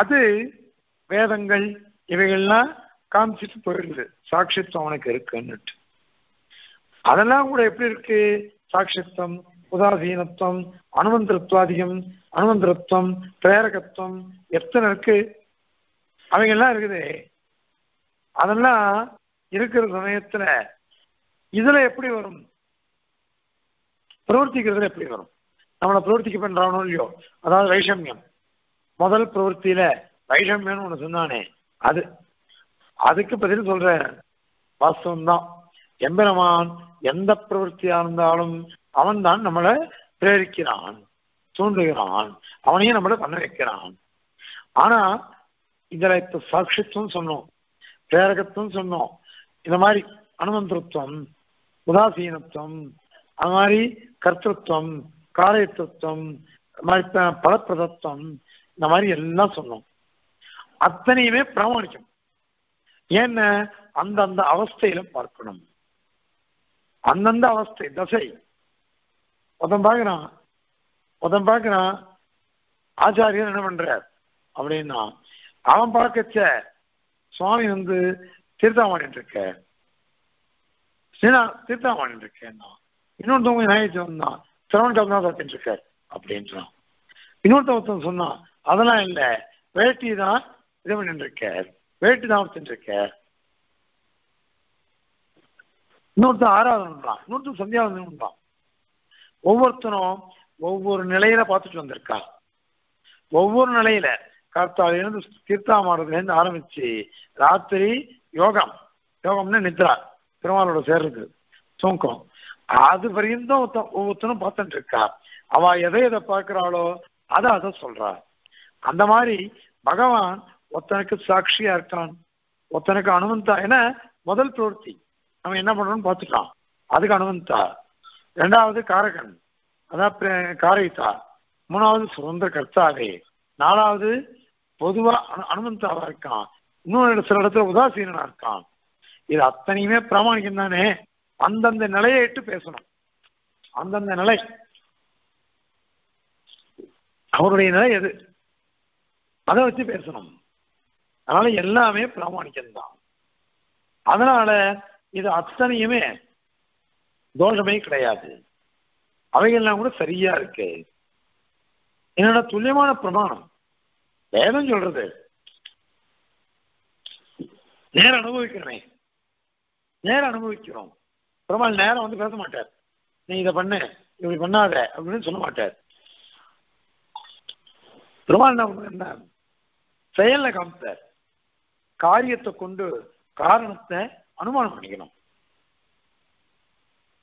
அது வேதங்கள் இவைகள்லாம் காமிச்சிட்டு போயிடுது சாட்சித்வம் அவனுக்கு இருக்குன்னுட்டு. அதெல்லாம் கூட எப்படி இருக்கு? சாட்சித்வம், உதாசீனத்துவம், அனுமந்திரத்வாதிகம், அனுமந்திரத்துவம், பிரேரகத்துவம், எத்தனை இருக்கு அவைகள்லாம் இருக்குது. அதெல்லாம் இருக்கிற சமயத்துல இதுல எப்படி வரும்? பிரவர்த்திக்கிறதுல எப்படி வரும்? நம்மளை பிரவர்த்திக்க பண்றானோ இல்லையோ, அதாவது வைஷமியம். முதல் பிரவர்த்தியில வைஷமியம்னு ஒண்ணு சொன்னானே அது, அதுக்கு பதில் சொல்ற வாஸ்தவம்தான். எம்பெருமான் எந்த பிரவர்த்தியா இருந்தாலும் அவன் தான் நம்மளை பிரேரிக்கிறான், தூண்டுகிறான், அவனையும் நம்மளை பண்ண வைக்கிறான். ஆனா இதுல இப்ப சாட்சித்துவம் சொன்னோம், பிரேரகத்துவம் சொன்னோம், இந்த மாதிரி அனுமந்திரத்துவம், உதாசீனத்துவம், அது மாதிரி கர்த்தத்துவம், காரியத்துவம், பலப்பிரதத்துவம், இந்த மாதிரி எல்லாம் சொன்னோம். அத்தனையுமே பிராமணிக்கும். ஏன்னா அந்தந்த அவஸ்தையில பார்க்கணும், அந்தந்த அவஸ்தை தசை. ஒருத்தன் பார்க்கிறான் ஒருத்தன் பார்க்கிறான் ஆச்சாரியர் என்ன பண்றார் அப்படின்னா, அவன் பார்க்கச்ச சுவாமி வந்து தீர்த்தாமாடிட்டு இருக்க தீர்த்தாமாடிட்டு இருக்கேன்னா, இன்னொருத்தவங்க விநாயகர் வந்தான் சிரவணக்கால் தான் சாத்திட்டு இருக்காரு அப்படின்றான். இன்னொருத்தவன் சொன்னான் அதெல்லாம் இல்லை, வேட்டி தான் இது பண்ணிட்டு இருக்கார், வேட்டி தான் ஒருத்தின் இருக்கார். இன்னொருத்தன் ஆராதனைன்றான், இன்னொருத்தன் சந்தியாவதன்றான். ஒவ்வொருத்தனும் ஒவ்வொரு நிலையில பார்த்துட்டு வந்திருக்கான். ஒவ்வொரு நிலையில காத்தாலிருந்து தீர்த்தாமாடுறதுலேருந்து ஆரம்பிச்சு ராத்திரி யோகம், யோகம்னா நித்ரா பெருமாளோட சேர்றது தூக்கம், அது வரையும் ஒவ்வொருத்தனும் பார்த்துட்டு இருக்கா. அவ எதை எதை பார்க்கிறாளோ அதை அதை சொல்றா. அந்த மாதிரி பகவான் ஒருத்தனுக்கு சாட்சியா இருக்கான், ஒருத்தனுக்கு அனுமந்தா. ஏன்னா முதல் பிரவர்த்தி நம்ம என்ன பண்றோம்னு பார்த்துட்டான், அதுக்கு அனுமந்தா. ரெண்டாவது காரகன், அதான் காரித்தா. மூணாவது சுதந்திர கர்த்தாவே. நாலாவது பொதுவா அனுமந்தாவா இருக்கான். இன்னொரு சில இடத்துல உதாசீனா இருக்கான். இது அத்தனையுமே பிராமணிகம் தானே. அந்தந்த நிலையை இட்டு பேசணும். அந்தந்த நிலை அவருடைய நிலை எது அதை வச்சு பேசணும். அதனால எல்லாமே பிராமணிக்கம்தான். அதனால இது அத்தனையுமே தோஷமே கிடையாது. அவைகள்லாம் கூட சரியா இருக்கு. என்னோட துல்லியமான பிரமாணம் வேதம் சொல்றது. நேரம் அனுபவிக்கிறோமே, நேரம் அனுபவிக்கிறோம். பெருமாள் நேரம் வந்து பேச மாட்டார், நீ இதை பண்ணு இப்படி பண்ணாத அப்படின்னு சொல்ல மாட்டார். பெருமாள் என்ன செயல்ல காமித்தார். காரியத்தை கொண்டு காரணத்தை அனுமானம் பண்ணிக்கணும்.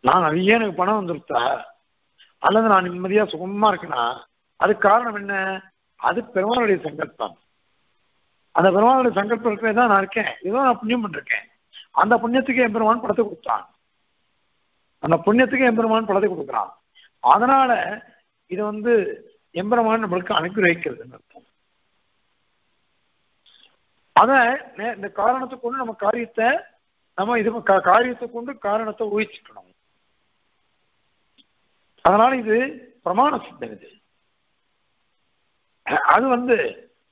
நான் அது ஏன் எனக்கு பணம் வந்துருத்தா, அல்லது நான் நிம்மதியா சுகமா இருக்கேனா, அதுக்கு காரணம் என்ன? அது பெருமாளுடைய சங்கல்பம். அந்த பெருமாளுடைய சங்கல்பம் இருக்கிறே தான் நான் இருக்கேன், ஏதோ நான் புண்ணியம் பண்ணிருக்கேன். அந்த புண்ணியத்துக்கு என் பெருமான் படத்தை கொடுத்தான். அந்த புண்ணியத்துக்கு எம்பெருமான் பலத்தை கொடுக்குறான். அதனால இது வந்து எம்பெருமான் நம்மளுக்கு அனுப்பி வைக்கிறதுன்னு அர்த்தம். அத இந்த காரணத்தை கொண்டு நம்ம காரியத்தை நம்ம இது காரியத்தை கொண்டு காரணத்தை ஊகிச்சுக்கணும். அதனால இது பிரமாண சித்தம். இது அது வந்து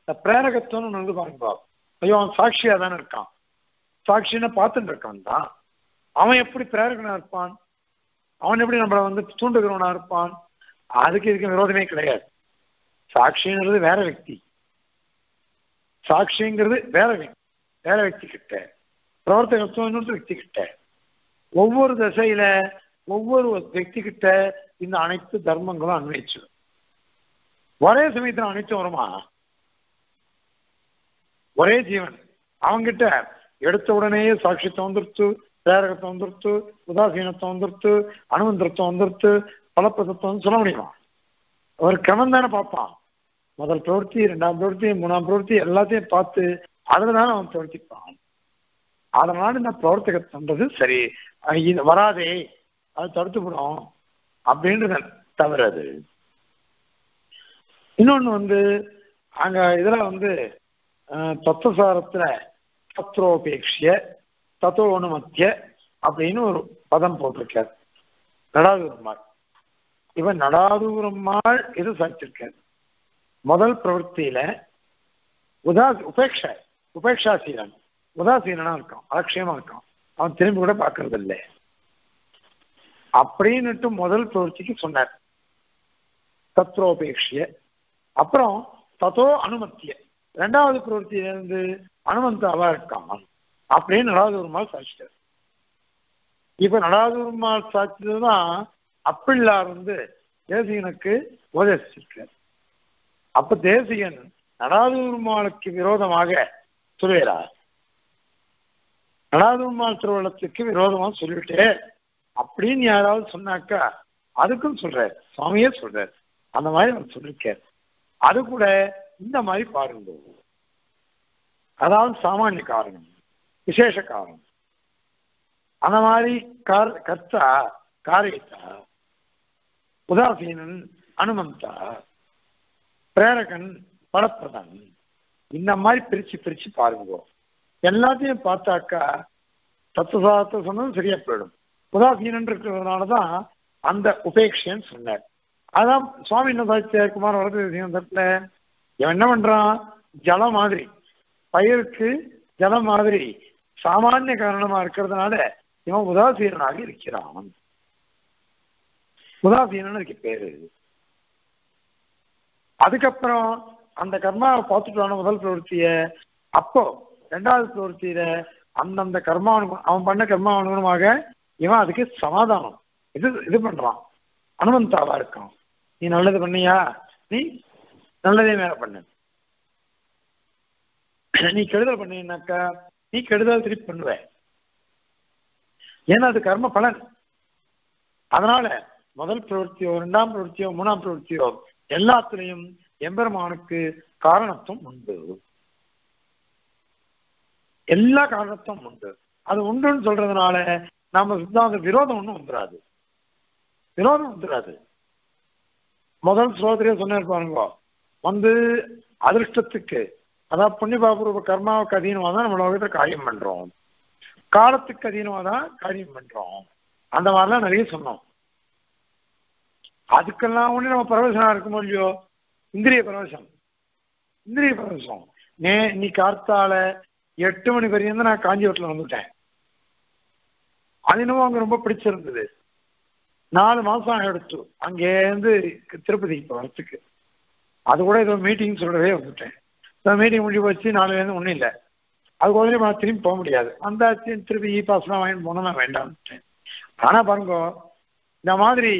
இந்த பிரேரகத்துவம் வந்து பாருங்க, ஐயோ அவன் சாட்சியா தானே இருக்கான், சாட்சின்னு பார்த்துட்டு இருக்கான் தான். அவன் எப்படி பிரேரகனா இருப்பான், அவன் எப்படி நம்மளை வந்து தூண்டுகிறவனா இருப்பான்? அதுக்கு இதுக்கு விரோதமே கிடையாது. சாட்சிங்கிறது வேற வக்தி, சாட்சிங்கிறது வேற வேற வக்தி கிட்ட, பிரவர்த்தகத்துவம் இன்னொரு வக்தி கிட்ட. ஒவ்வொரு திசையில व्यक्तिकिट इन अनेक धर्म अन्वयच वरे समय अनेक वरुमा वरे जीवन एड़े साक्षित्व वंदु उदासीनत्व वंदु अणुवंदत्व वंदु फलप्रदत्व சொல்ல முடியுமா அவர் கவனம் தான பாப்பா முதல் பிரவர்த்தி இரண்டாம் பிரவர்த்தி மூணாம் பிரவர்த்தி எல்லாத்தையும் பார்த்து அதனால அவன் பிரவர்த்திப்பான் அதனால இந்த பிரவர்த்தகம்ன்றது சரி இது வராதே அது தடுத்துறோம் அப்படின்றது தவறு அது இன்னொன்னு வந்து அங்க இதல வந்து தத்துவசாரத்துல தத்ரோபேக்ஷ்ய தத்தோனுமத்ய அப்படின்னு ஒரு பதம் போட்டிருக்கார் நடாதூர்மாள் இவன் நடாதூர்மாள் இது சாதிச்சிருக்கார் முதல் பிரவருத்தியில உதா உபேட்சை உபேட்சாசீனன் உதாசீனனா இருக்கான் அலட்சியமா இருக்கான் அவன் திரும்பி கூட பார்க்கறது இல்லை அப்படின்னுட்டு முதல் பிரவருத்திக்கு சொன்னார் தத்ரோபேக்ஷிய அப்புறம் தத்தோ அனுமத்திய ரெண்டாவது பிரவருத்தியிலிருந்து அனுமந்தாவா இருக்கான் அப்படின்னு நடாதூர்மாள் சாதிச்சிட்டார் இப்ப நடாதூர்மாள் சாதிச்சதுதான் அப்பிள்ளார் வந்து தேசிகனுக்கு உபதேசிச்சிருக்கார் அப்ப தேசிகன் நடாதூர்மாளுக்கு விரோதமாக சொல்லுகிறா நடாதூர்மாள் திருவள்ளத்துக்கு விரோதமா சொல்லிவிட்டு அப்படின்னு யாராவது சொன்னாக்கா அதுக்கும் சொல்றாரு சுவாமியே சொல்றாரு அந்த மாதிரி அவர் சொல்லிருக்காரு அது கூட இந்த மாதிரி பாருங்க அதாவது சாமானிய காரணம் விசேஷ காரணம் அந்த மாதிரி கர்த்தா காரியத்தா உதாசீனன் அனுமந்தா பிரேரகன் பலப்பிரதான் இந்த மாதிரி பிரிச்சு பிரிச்சு பாருங்க எல்லாத்தையும் பார்த்தாக்கா தத்துவசாரத்தை சொன்னதும் சரியா போயிடும் உதாசீனன் இருக்கிறதுனாலதான் அந்த உபேட்சைன்னு சொன்னார் அதான் சுவாமி என்ன சாதிச்சார் குமார வரதேசியம் தட்டில் இவன் என்ன பண்றான் ஜல மாதிரி பயிருக்கு ஜல மாதிரி சாமானிய காரணமா இருக்கிறதுனால இவன் உதாசீனாக இருக்கிறான் உதாசீனனுக்கு பேரு அதுக்கப்புறம் அந்த கர்மாவை பார்த்துட்டான முதல் பிரவருத்திய அப்போ ரெண்டாவது பிரவருத்தியில அந்தந்த கர்மானு அவன் பண்ண கர்மானுகுணமாக இவன் அதுக்கு சமாதானம் இது இது பண்றான் அனுமந்தாவா இருக்கான் நீ நல்லது பண்ணியா நீ நல்லதே மேல பண்ணு நீ கெடுதல் பண்ணீங்கன்னாக்கா நீ கெடுதல் திருப்பி பண்ணுவ ஏன்னா அது கர்ம பலன் அதனால முதல் பிரவருத்தியோ இரண்டாம் பிரவருத்தியோ மூணாம் பிரவருத்தியோ எல்லாத்திலையும் எம்பெருமானுக்கு காரணத்துவம் உண்டு எல்லா காரணத்துவம் உண்டு அது உண்டுன்னு சொல்றதுனால நாம சித்தாந்த விரோதம் ஒன்றும் வந்துடாது விரோதம் வந்துடாது முதல் ஸ்லோகத்திலே சொன்னிருப்பாருங்க வந்து அதிர்ஷ்டத்துக்கு அதாவது புண்ணியபாபூர்வ கர்மாவுக்கு அதீனமாக தான் நம்ம உலகத்தை காரியம் பண்றோம் காலத்துக்கு அதீனமாக தான் காரியம் பண்றோம் அந்த மாதிரிலாம் நிறைய சொன்னோம் அதுக்கெல்லாம் ஒண்ணு நம்ம பரவசனா இருக்குமோ இல்லையோ இந்திரிய பரவசம் இந்திரிய பரவசம் நே நீ கார்த்தால எட்டு மணி வரையும் நான் காஞ்சிபுரத்துல வந்துட்டேன் அது என்னவோ அங்க ரொம்ப பிடிச்சிருந்தது நாலு மாசம் எடுத்து அங்கேருந்து திருப்பதிக்கு இப்போ வரத்துக்கு அது கூட ஏதோ மீட்டிங் சொல்லவே வந்துட்டேன் மீட்டிங் முடிஞ்சு போச்சு நாலுலேருந்து ஒன்றும் இல்லை அதுக்கு உடனே நான் திரும்பி போக முடியாது வந்தாச்சு திருப்பி இ பாஸ்லாம் வாங்கிட்டு போனால் நான் வேண்டாம்ட்டேன் ஆனால் பாருங்க இந்த மாதிரி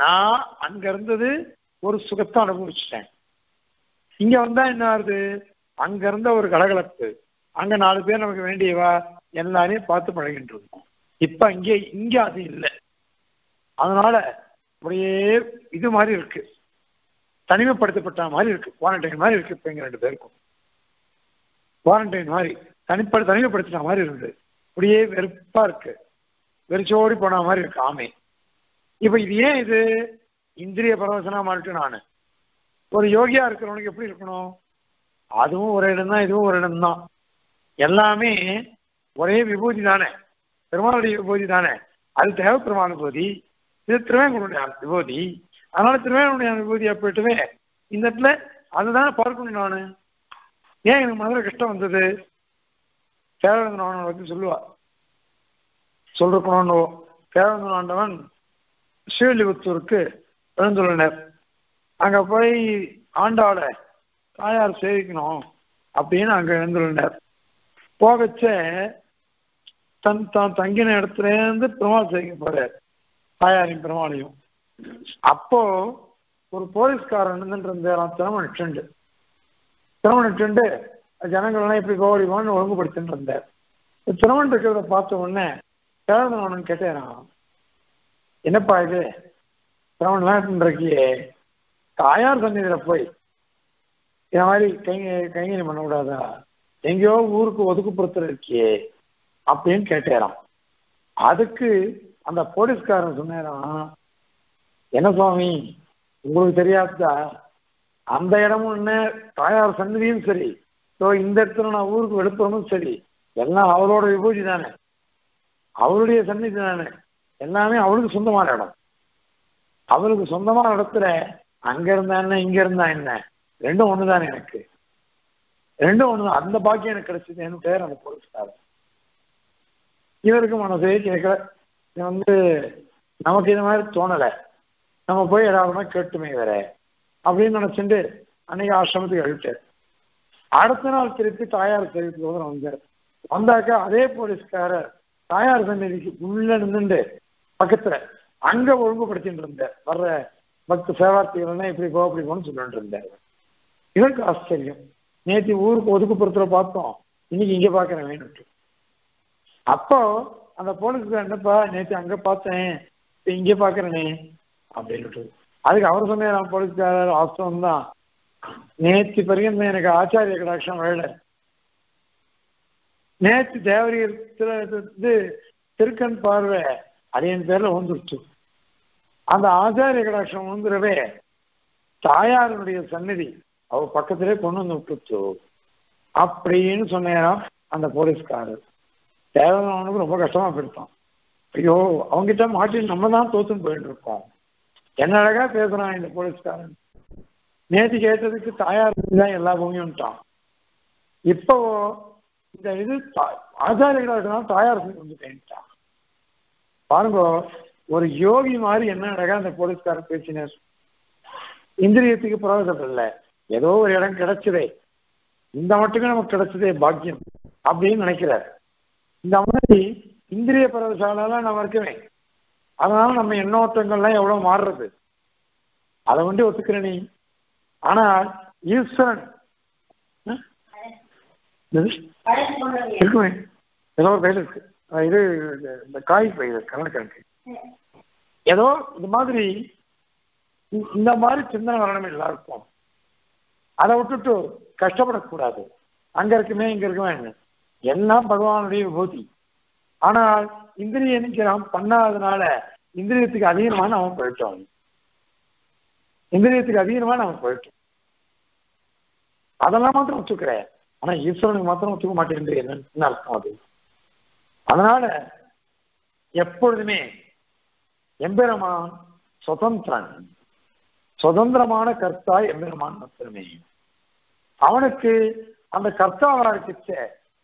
நான் அங்க இருந்தது ஒரு சுகத்தை அனுபவிச்சுட்டேன் இங்க வந்தா என்ன ஆகுது அங்க இருந்த ஒரு கலகலப்பு அங்க நாலு பேர் நமக்கு வேண்டியவா எல்லாரையும் பார்த்து பழகிட்டு இருக்கோம் இப்ப இங்கே இங்க அது இல்லை அதனால அப்படியே இது மாதிரி இருக்கு தனிமைப்படுத்தப்பட்ட மாதிரி இருக்கு குவாரண்டைன் மாதிரி இருக்கு இப்ப இங்க ரெண்டு பேருக்கும் குவாரண்டைன் மாதிரி தனிப்பட தனிமைப்படுத்தின மாதிரி இருக்குது அப்படியே வெறுப்பா இருக்கு வெறிச்சோடி போன மாதிரி இருக்கு ஆமை இப்ப இது ஏன் இது இந்திரிய பரவசனா மாறிட்டேன் நான் ஒரு யோகியா இருக்கிறவனுக்கு எப்படி இருக்கணும் அதுவும் ஒரு இடம் தான் இதுவும் ஒரு இடம் தான் எல்லாமே ஒரே விபூதி தானே பெருமாளுடைய விபூதி தானே அது தேவ பெருமானுபூதி இது திருவேங்கனுடைய விபூதி அதனால திருவேங்கனுடைய விபூதியா போயிட்டுவே இந்த இடத்துல அதுதானே பார்க்கணும் நான் ஏன் எனக்கு மதுரை கஷ்டம் வந்தது தேவேந்திரன் வந்து சொல்லுவா சொல்றக்கணும் தேவேந்திரன் ஆண்டவன் ஸ்ரீவில்லிபுத்தூருக்கு எழுந்துள்ளனர் அங்க போய் ஆண்டாள தாயார் சேவிக்கணும் அப்படின்னு அங்க எழுந்துள்ளனர் போகச்ச தன் தான் தங்கின இடத்துல இருந்து பெருமாள் சேவிக்க போறார் தாயாரையும் பெருமாளையும். அப்போ ஒரு போலீஸ்காரன் நின்றுட்டு இருந்தாலும் திருமண ட்ரெண்டு திருமண ட்ரெண்டு ஜனங்கள்லாம் இப்படி கோவடிவான்னு ஒழுங்குபடுத்தின்னு இருந்தார். திருமணம் இருக்கிறத பார்த்த உடனே திறந்தவனு கேட்டேன், என்னப்பா இது திருமணம் இருக்கியே, தாயார் சன்னிதில போய் இந்த மாதிரி கை கைங்கனி பண்ணக்கூடாதா, எங்கேயோ ஊருக்கு ஒதுக்குப்புறத்துல இருக்கியே அப்படின்னு கேட்டேராம். அதுக்கு அந்த போலீஸ்காரன் சொன்னேராம், என்ன சுவாமி உங்களுக்கு தெரியாதா, அந்த இடமும் என்ன தாயார் சன்னதியும் சரி, ஸோ இந்த இடத்துல நான் ஊருக்கு எடுப்புறமும் சரி, எல்லாம் அவரோட விபூதி தானே, அவருடைய சன்னிதி தானே, எல்லாமே அவளுக்கு சொந்தமான இடம், அவளுக்கு சொந்தமான இடத்துல அங்க இருந்தா என்ன இங்க இருந்தா என்ன ரெண்டும் ஒண்ணுதானே, எனக்கு ரெண்டும் ஒண்ணுதான், அந்த பாக்கியம் எனக்கு கிடைச்சதுன்னு பேர் அந்த போலீஸ்காரன். இவருக்கு மனசே கேட்கல, வந்து நமக்கு இந்த மாதிரி தோணலை, நம்ம போய் எல்லாருமே கேட்டுமே வேற அப்படின்னு நினைச்சுட்டு அன்னைக்கு ஆசிரமத்துக்கு எழுப்பிட்டார். அடுத்த நாள் திருப்பி தாயார் சன்னதிக்கு வந்தார். வந்தாக்கா அதே போலீஸ்காரர் தாயார் சன்னதிக்கு உள்ள நின்று பக்கத்துல அங்க ஒழுங்குபடுத்திட்டு இருந்தார். வர்ற பக்த சேவார்த்திகள் இப்படி போ அப்படி போன்னு சொல்லிட்டு இருந்தார். இதற்கு ஆச்சரியம், நேற்று ஊருக்கு ஒதுக்குப்புறத்துல பார்த்தோம், இன்னைக்கு இங்க பாக்குறேன் வேணுட்டு. அப்போ அந்த போலீஸ்காரன், என்னப்பா நேற்று அங்க பார்த்தேன் இங்க பாக்குறேனே அப்படின்ட்டு. அதுக்கு அவர் சொன்னார், போலீஸ்காரர் ஆசிரமம் தான், நேற்று பரிகந்த எனக்கு ஆச்சாரிய கடாட்சம் வேலை, நேற்று தேவரியத்துல இருந்து திருக்கண் பார்வை அடியின் பேர்ல வந்துருச்சு, அந்த ஆச்சாரிய கடாட்சம் வந்துடவே தாயாருடைய சன்னதி அவ பக்கத்திலே கொண்டு வந்து விட்டுச்சு அப்படின்னு சொன்னேன்னா அந்த போலீஸ்காரர். தேவனுக்கு ரொம்ப கஷ்டமா போயிருப்பான், ஐயோ அவங்ககிட்ட மாட்டில் நம்ம தான் தோத்துன்னு போயிட்டு இருக்கோம், என்ன அழகா பேசுறான் இந்த போலீஸ்காரன், நேற்று கேட்டதுக்கு தாயார் தான் எல்லா பூமியும்ட்டான், இப்போ இந்த இது ஆச்சாரியர்களாக தாயார் வந்து கேட்டான். பாருங்க ஒரு யோகி மாதிரி என்ன அழகா அந்த போலீஸ்காரன் பேசினார். இந்திரியத்துக்கு புரோகிதம் இல்லை, ஏதோ ஒரு இடம் கிடைச்சதே, இந்த மட்டுக்கும் நமக்கு கிடைச்சதே பாக்கியம் அப்படின்னு நினைக்கிறார். இந்த மாதிரி இந்திரிய பரவசாலாம் நம்ம இருக்கவே, அதனால நம்ம எண்ணோட்டங்கள்லாம் எவ்வளவு மாறுறது, அதை வந்து ஒத்துக்கிறேன். ஆனால் ஈஸ்வரன் இருக்குமே, ஏதோ ஒரு பயிர் இருக்கு, இது இந்த காய் பயிர் கலக்கணக்கு, ஏதோ இந்த மாதிரி இந்த மாதிரி சிந்தனை வரணும் எல்லாருக்கும். அதை விட்டுட்டு கஷ்டப்படக்கூடாது, அங்க இருக்குமே இங்க இருக்குமே என்ன, எல்லாம் பகவானுடைய விபூதி. ஆனால் இந்திரிய எண்ணிக்கை நாம் பண்ணாதனால இந்திரியத்துக்கு அதிகமான அவன் போயிட்டோம், இந்திரியத்துக்கு அதிகமான அவன் போயிட்டோம். அதெல்லாம் மாத்திரம் ஒத்துக்கிறேன், ஆனா ஈஸ்வரனுக்கு மாத்திரம் ஒத்துக்க மாட்டேன், என்ன அர்த்தம் அது? அதனால எப்பொழுதுமே எம்பெருமான் சுதந்திரன், சுதந்திரமான கர்த்தா எம்பெருமான் மாத்திரமே, அவனுக்கு அந்த கர்த்தாவா இருக்க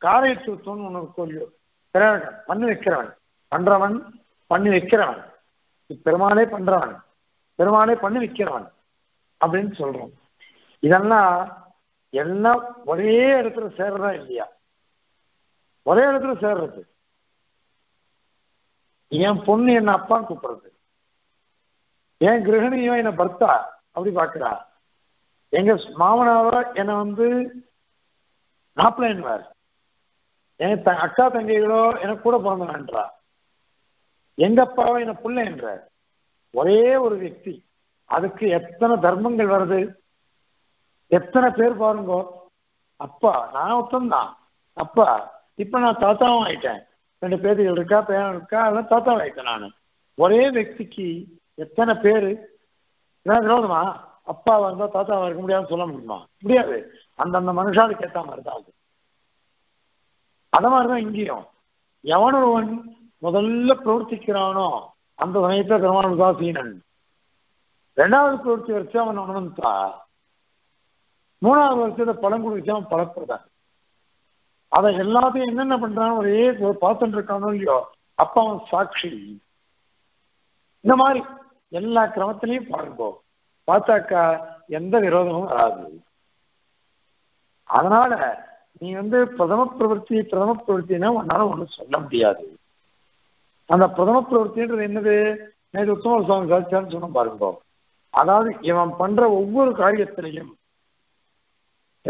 காரியத்துவம் ஒன்று சொல்லியோ பிறவன் பண்ணி வைக்கிறவன், பண்றவன் பண்ணி வைக்கிறவன், பெருமானே பண்றவன் பெருமானே பண்ணி வைக்கிறவன் அப்படின்னு சொல்றோம். இதெல்லாம் எல்லாம் ஒரே இடத்துல சேர்றதா இல்லையா? ஒரே இடத்துல சேர்றது. என் பொண்ணு என்ன அப்பான்னு கூப்பிடுறது, என் கிரகணியோ என்ன பர்த்தா அப்படி பாக்குறா, எங்க மாமனாவோ என்னை வந்து நாப்ளைன் வேறு, என் அக்கா தங்கைகளோ என கூட பிறந்தவன்றா, எங்க அப்பாவோ என்ன பிள்ளை என்ற ஒரே ஒரு வக்தி. அதுக்கு எத்தனை தர்மங்கள் வருது, எத்தனை பேர் பாருங்கோ. அப்பா நான் ஒருத்தந்தான் அப்பா, இப்ப நான் தாத்தாவும் ஆயிட்டேன், ரெண்டு பேர்கள் இருக்கா பேரன் இருக்கா, அதெல்லாம் தாத்தாவும் ஆயிட்டேன் நான். ஒரே வக்திக்கு எத்தனை பேர், ஏதாவது விரோதமா அப்பாவா இருந்தா தாத்தாவா இருக்க முடியாதுன்னு சொல்ல முடியுமா? முடியாது, அந்தந்த மனுஷாளுக்கு ஏற்ற மாதிரி தான் அது. அத மாதிரிதான் இங்கேயும் எவனொருவன் முதல்ல பிரவர்த்திக்கிறானோ அந்த சமயத்தை பெருமான் தான் சீனன், ரெண்டாவது பிரவர்த்தி வச்சு அவன் உணர்ந்தா, மூணாவது வருஷத்தை பழம் குடிச்சு அவன் பழப்பதான். அதை எல்லாத்தையும் என்னென்ன பண்றான் ஒரே பார்த்துட்டு இருக்கானோ இல்லையோ, அப்ப அவன் சாட்சி. இந்த மாதிரி எல்லா கிரமத்திலையும் பாருங்கோ, பார்த்தாக்கா எந்த விரோதமும் வராது. அதனால நீ வந்து பிரதம பிரவர்த்தி பிரதம பிரவர்த்தினா உன்னால ஒன்றும் சொல்ல முடியாது. அந்த பிரதம பிரவர்த்தின்றது என்னது? நேற்று உத்தமர் சுவாமி சாட்சியான்னு சொன்ன பாருங்க. அதாவது இவன் பண்ற ஒவ்வொரு காரியத்திலையும்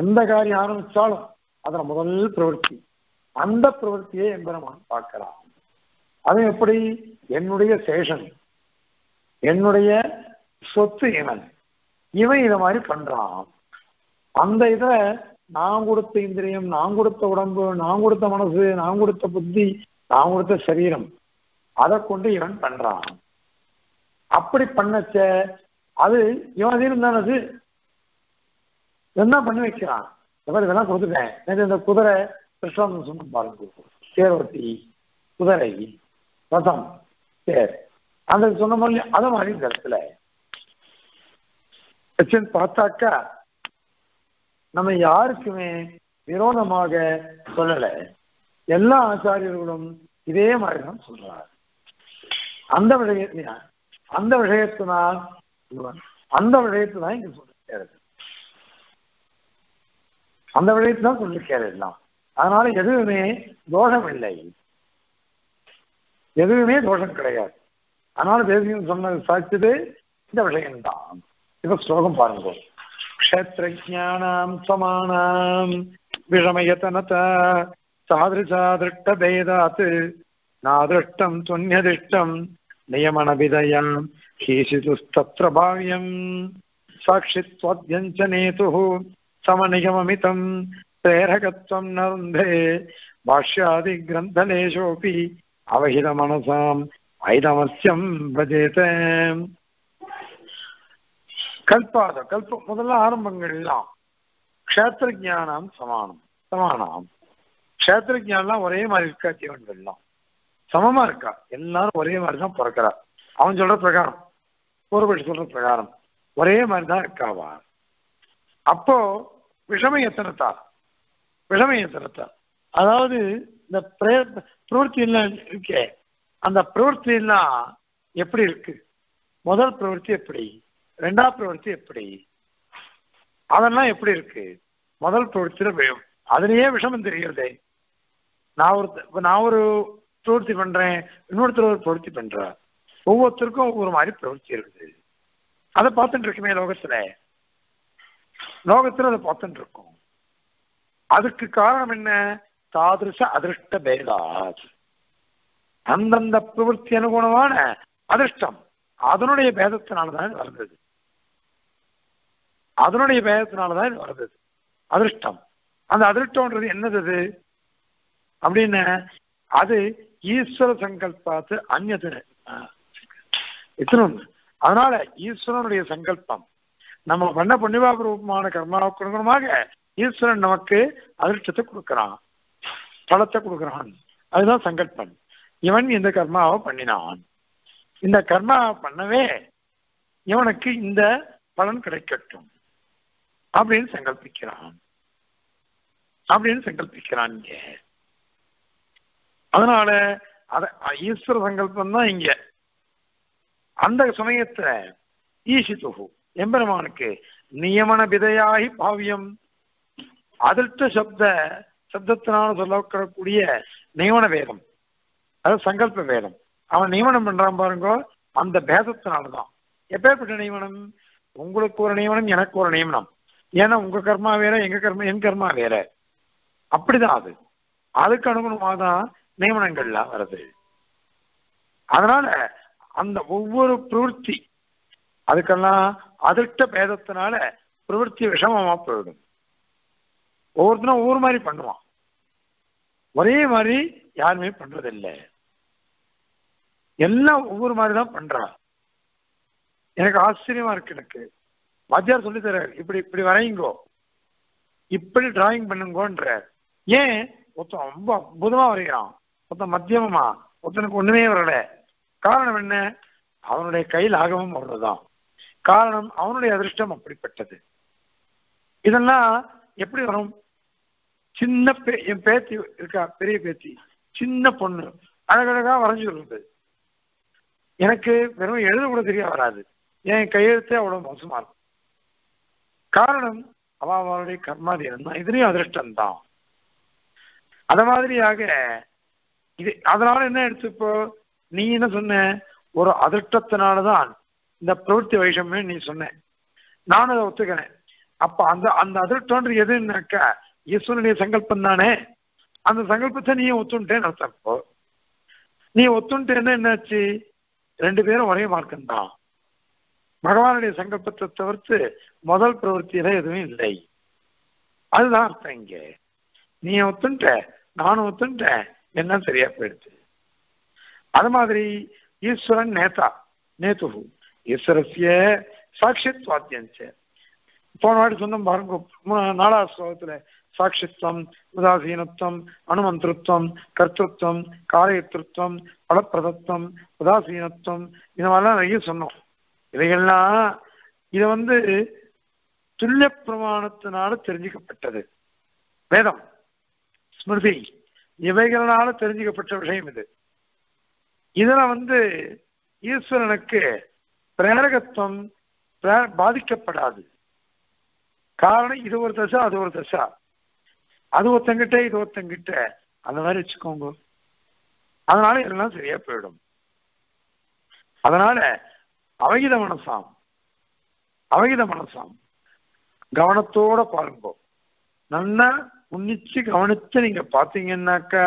எந்த காரியம் ஆரம்பிச்சாலும் அதுல முதல் பிரவர்த்தி, அந்த பிரவர்த்தியை எம்பெருமான் பார்க்கலாம். அது எப்படி? என்னுடைய சேஷன், என்னுடைய சொத்து இவன், இவன் இதை மாதிரி பண்றான். அந்த இத நான் கொடுத்த இந்திரியம், நான் கொடுத்த உடம்பு, நான் கொடுத்த மனசு, நான் கொடுத்த புத்தி, நான் கொடுத்த சரீரம், அதை கொண்டு இவன் பண்றான். அப்படி பண்ணச்ச அது இவன் அதிகம் தான். அது என்ன பண்ணி வைக்கிறான்? இதெல்லாம் கொடுத்துட்டேன். நேற்று இந்த குதிரை கிருஷ்ணாந்தன் சொன்ன பாருங்க, தேரோட்டி, குதிரை, ரசம், தேர், அந்த சொன்ன மாதிரி அதை மாதிரி இந்த இடத்துல பார்த்தாக்கா நம்ம யாருக்குமே விரோதமாக சொல்லல. எல்லா ஆச்சாரியர்களும் இதே மாதிரிதான் சொல்றார். அந்த விஷயத்தினா அந்த விஷயத்தினால் அந்த விஷயத்தான் இங்க சொல்லிருக்காரு, அந்த விஷயத்தான் சொல்லிருக்காரு எல்லாம். அதனால எதுவுமே தோஷம் இல்லை, எதுவுமே தோஷம் கிடையாது. அதனால தேசிகன் சொன்னது சாட்சியது இந்த விஷயம்தான். இப்ப ஸ்லோகம் பாருங்க. க்ஷேத்ரஜ்ஞானாம் சமானாம் விஷமயதனதா சாதிருஷா திருஷ்டபேதாத் நாதிருஷ்டம் துன்யதிஷ்டம் நியமனவிதயம் ஹீசிதுஸ்தத்ர பாவ்யம் சாட்சித்வாத்யஞ்ச நேதுஹு சமநியமமிதம் பிரேரகத்வம் நருந்தே பாஷ்யாதி கிரந்தலேஷோபி அவஹித மனசாம் ஐதமஸ்யம் பஜேதே. கல்பாத கல்ப முதல்ல ஆரம்பங்கள் எல்லாம் க்ஷேத்திர ஜானம் சமானம் சமானம். க்ஷேத்திர ஜானம்லாம் ஒரே மாதிரி இருக்கா? ஜீவன்கள்லாம் சமமா இருக்கா? எல்லாரும் ஒரே மாதிரி தான் பிறக்கிறார். அவன் சொல்ற பிரகாரம், பூர்வபட்சி சொல்ற பிரகாரம் ஒரே மாதிரி தான் இருக்காவா? அப்போ விஷம எத்தனத்தார், விஷம எத்தனத்தார் அதாவது இந்த பிரே பிரவர்த்தி எல்லாம் இருக்கே, அந்த பிரவர்த்தி எல்லாம் எப்படி இருக்கு? முதல் பிரவர்த்தி எப்படி, ரெண்டாவது பிரவர்த்தி எப்படி, அதெல்லாம் எப்படி இருக்கு? முதல் பிரவர்த்தியில விழும், அதுலயே விஷமம் தெரிகிறதே. நான் ஒரு நான் ஒரு பிரவர்த்தி பண்றேன், இன்னொருத்தர் ஒரு பிரவர்த்தி பண்றார், ஒவ்வொருத்தருக்கும் ஒவ்வொரு மாதிரி பிரவர்த்தி இருக்குது. அதை பார்த்துட்டு இருக்குமே லோகத்துல, லோகத்துல அதை பார்த்துட்டு இருக்கும். அதுக்கு காரணம் என்ன? தாதிருஷ அதிருஷ்ட பேதா, அந்தந்த பிரவர்த்தி அனுகுணமான அதிர்ஷ்டம் அதனுடைய பேதத்தினால்தான் வந்தது, அதனுடைய பேதத்தினால்தான் வந்தது அதிர்ஷ்டம். அந்த அதிருஷ்டம்ன்றது என்னது அப்படின்னு, அது ஈஸ்வர சங்கல்பாத்து அந்நது இத்தனை. அதனால ஈஸ்வரனுடைய சங்கல்பம், நம்ம பண்ண புண்ணியபாபரூபமான கர்மாவுக்கு அனுகுணமாக ஈஸ்வரன் நமக்கு அதிர்ஷ்டத்தை கொடுக்கிறான், பலத்தை கொடுக்கிறான். அதுதான் சங்கல்பம். இவன் இந்த கர்மாவை பண்ணினான், இந்த கர்மா பண்ணவே இவனுக்கு இந்த பலன் கிடைக்கட்டும் அப்படின்னு சங்கல்பிக்கிறான், அப்படின்னு சங்கல்பிக்கிறான் இங்க. அதனால அத ஈஸ்வர சங்கல்பம் தான் இங்க. அந்த சமயத்துல ஈசிதுகு எம்பெருமானுக்கு நியமன விதையாகி பாவியம், அதிர்ஷ்ட சப்த சப்தத்தினால சொல்லக்கூடிய நியமன வேதம், அது சங்கல்ப வேதம். அவன் நியமனம் பண்றான் பாருங்கோ, அந்த பேதத்தினால்தான். எப்பேற்பட்ட நியமனம்? உங்களுக்கு ஒரு நியமனம், எனக்கு ஒரு நியமனம். ஏன்னா உங்க கர்மா வேற, எங்க கர்மா என் கர்மா வேற, அப்படிதான் அது. அதுக்கு அனுகுணமாக தான் நியமனங்கள்லாம் வருது. அதனால அந்த ஒவ்வொரு பிரவருத்தி அதுக்கெல்லாம் அதிர்ஷ்ட பேதத்தினால பிரவருத்தி விஷமமா போயிடும். ஒவ்வொருத்தரும் ஒவ்வொரு மாதிரி பண்ணுவான், ஒரே மாதிரி யாருமே பண்றதில்லை, எல்லாம் ஒவ்வொரு மாதிரிதான் பண்றா. எனக்கு ஆச்சரியமா இருக்கு. எனக்கு வாத்தியார் சொல்லி தர, இப்படி இப்படி வரையுங்கோ, இப்படி டிராயிங் பண்ணுங்கோன்ற. ஏன் ஒருத்தன் ரொம்ப அற்புதமா வரைகிறான், ஒருத்தன் மத்தியமமா, ஒருத்தனுக்கு ஒண்ணுமே வரல. காரணம் என்ன? அவனுடைய கையில் ஆகமும் அவ்வளவுதான். காரணம் அவனுடைய அதிர்ஷ்டம் அப்படிப்பட்டது. இதெல்லாம் எப்படி வரும்? சின்ன பே என் பேத்தி இருக்கா, பெரிய பேத்தி, சின்ன பொண்ணு, அழகழகா வரைஞ்சி வருது. எனக்கு வெறும் எழுத கூட தெரிய வராது, என் கையெழுத்தே அவ்வளவு மோசமா இருக்கும். காரணம் அவளுடைய கர்மாதீனம் தான், இதுலயும் அதிர்ஷ்டம் தான். அத மாதிரியாக இது. அதனால என்ன எடுத்துப்போ, நீ என்ன சொன்ன, और अदर्टतान प्रवृत्ति वैषम्य नहीं सुन नान उतने अदर्टम ईश्वर संगल्पन ताने अंगलते नहीं उतन अर्थम नहीं उतुटे रेर वरे मार्क भगवान संगल्पते तवि मोदल प्रवृत्ति अर्थ नहीं उतुट नान उतुटेन सरिया अदारी ईश्वर नेता नेतु ईश्वर से साक्षित्वाद्यम नाला श्लोक साक्षित्वम उदासीनत्वम अनुमंत्रत्वम कर्तृत्वम कार्यत्रुत्वम फलप्रदत्वम उदासीनत्वम तुल्य प्रमाणत्तिनाल तेरिंजिक्कपट्टदु वेदम स्मृति इवैगळाल तेरिंजिक्कपट्ट विषयम इदु इदल वंदु ईश्वरनुक्कु प्रेरकत्वम बाधिक्कपडादु कारण इदु ओरु दशा अदु ओरु दशा அது ஒருத்தங்கிட்ட இது ஒருத்தங்கிட்ட அந்த மாதிரி வச்சுக்கோங்க. அதனால எல்லாம் சரியா போயிடும். அதனால அவகித மனசாம் அவகித மனசாம் கவனத்தோட பாருங்க. நல்லா உன்னிச்சு கவனிச்சு நீங்க பாத்தீங்கன்னாக்கா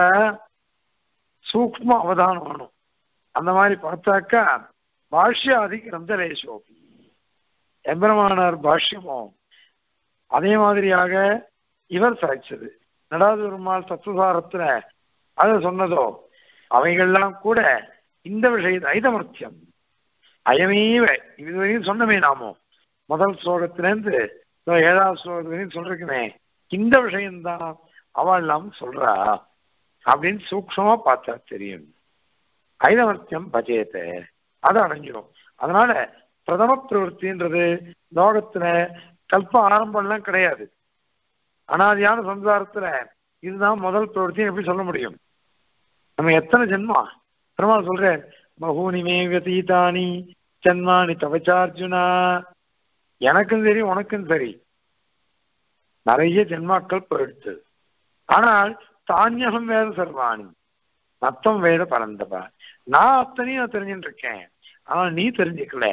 சூக்ஷ்ம அவதானம் வேணும். அந்த மாதிரி பார்த்தாக்கா பாஷ்ய அதிகிரந்தலேஷோபி எம்பெருமானார் பாஷ்யமும் அதே மாதிரியாக इवर सायचது நடாதூர்மால் தத்துவாரத்துல அது சொன்னதோ அவைகள்லாம் கூட இந்த விஷயத்தை ஐதமர்த்தியம் அயமேவ இதுவரையும் சொன்னமே நாமோ முதல் ஸ்லோகத்துல இருந்து ஏழாவது ஸ்லோகம் வரைக்கும் சொல்றேனே இந்த விஷயம்தான் அவளாம் சொல்றா அப்படின்னு சூக்ஷ்மமா பார்த்தா தெரியும். ஐதமர்த்தியம் பஜேதே அது அடைஞ்சிடும். அதனால பிரதம பிரவருத்தின்றது லோகத்துல கல்ப ஆரம்பம்லாம் கிடையாது. அனாதியான சம்சாரத்துல இதுதான் முதல் பிரவருத்தி எப்படி சொல்ல முடியும்? நம்ம எத்தனை ஜென்மா பெருமாள் சொல்ற பகூனி மே வியதீதானி ஜென்மானி தவச்சார்ஜுனா எனக்கும் சரி உனக்கும் சரி நிறைய ஜென்மாக்கள் போயிடுத்து. ஆனால் தானியகம் வேத சர்வாணி மத்தம் வேத பரந்தவா நான் அத்தனையும் நான் தெரிஞ்சுட்டு இருக்கேன். ஆனா நீ தெரிஞ்சுக்கல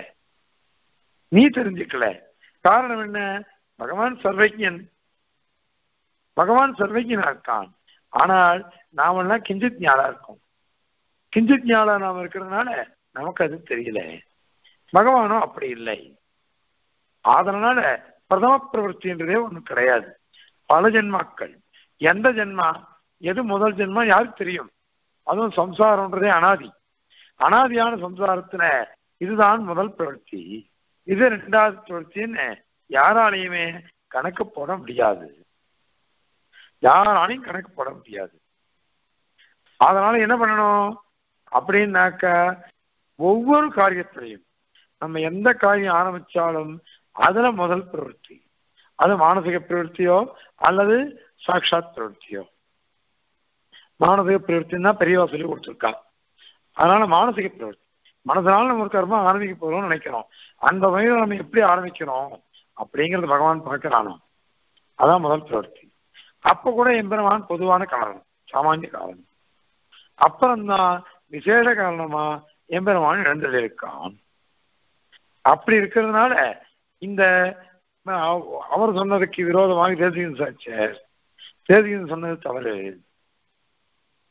நீ தெரிஞ்சுக்கல காரணம் என்ன? பகவான் சர்வஜன் भगवान सर्वज्ञन आना नाम किंजित ஞாலா किंजित ஞாலா नाम नमक भगवान அப்படி இல்லை. அதனால பிரதம பிரவருத்தின்றதே ஒண்ணு கிடையாது. பல ஜென்மாக்கள் எந்த ஜென்மா எது முதல் ஜென்மா யாருக்கு தெரியும்? அதுவும் சம்சாரம்ன்றதே அனாதி. அனாதியான சம்சாரத்துல இதுதான் முதல் பிரவருத்தி இது ரெண்டாவது பிரவருத்தின்னு யாராலையுமே கணக்கு போட முடியாது. யாராலையும் கணக்கு போட முடியாது. அதனால என்ன பண்ணணும் அப்படின்னாக்க ஒவ்வொரு காரியத்திலையும் நம்ம எந்த காரியம் ஆரம்பிச்சாலும் அதுல முதல் பிரவருத்தி அது மானசிக பிரவருத்தியோ அல்லது சாட்சாத் பிரவருத்தியோ. மானசிக பிரவருத்தின்னா பெரியவா சொல்லி கொடுத்துருக்கா. அதனால மானசிக பிரவருத்தி மனதனால நம்ம ஒரு கர்மம் ஆரம்பிக்க போறோம்னு நினைக்கிறோம். அந்த வகையில நம்ம எப்படி ஆரம்பிக்கிறோம் அப்படிங்கிறது பகவான் பார்க்கிறானோ அதான் முதல் பிரவருத்தி. அப்ப கூட எம்பெருமான் பொதுவான காரணம் சாமானிய காரணம் அப்புறம்தான் விசேஷ காரணமா எம்பெருமான் எழுந்தெழுக்கான். அப்படி இருக்கிறதுனால இந்த அவர் சொன்னதுக்கு விரோதமாக தேசிகன் சாட்சி தேசிகன் சொன்னது தவறு.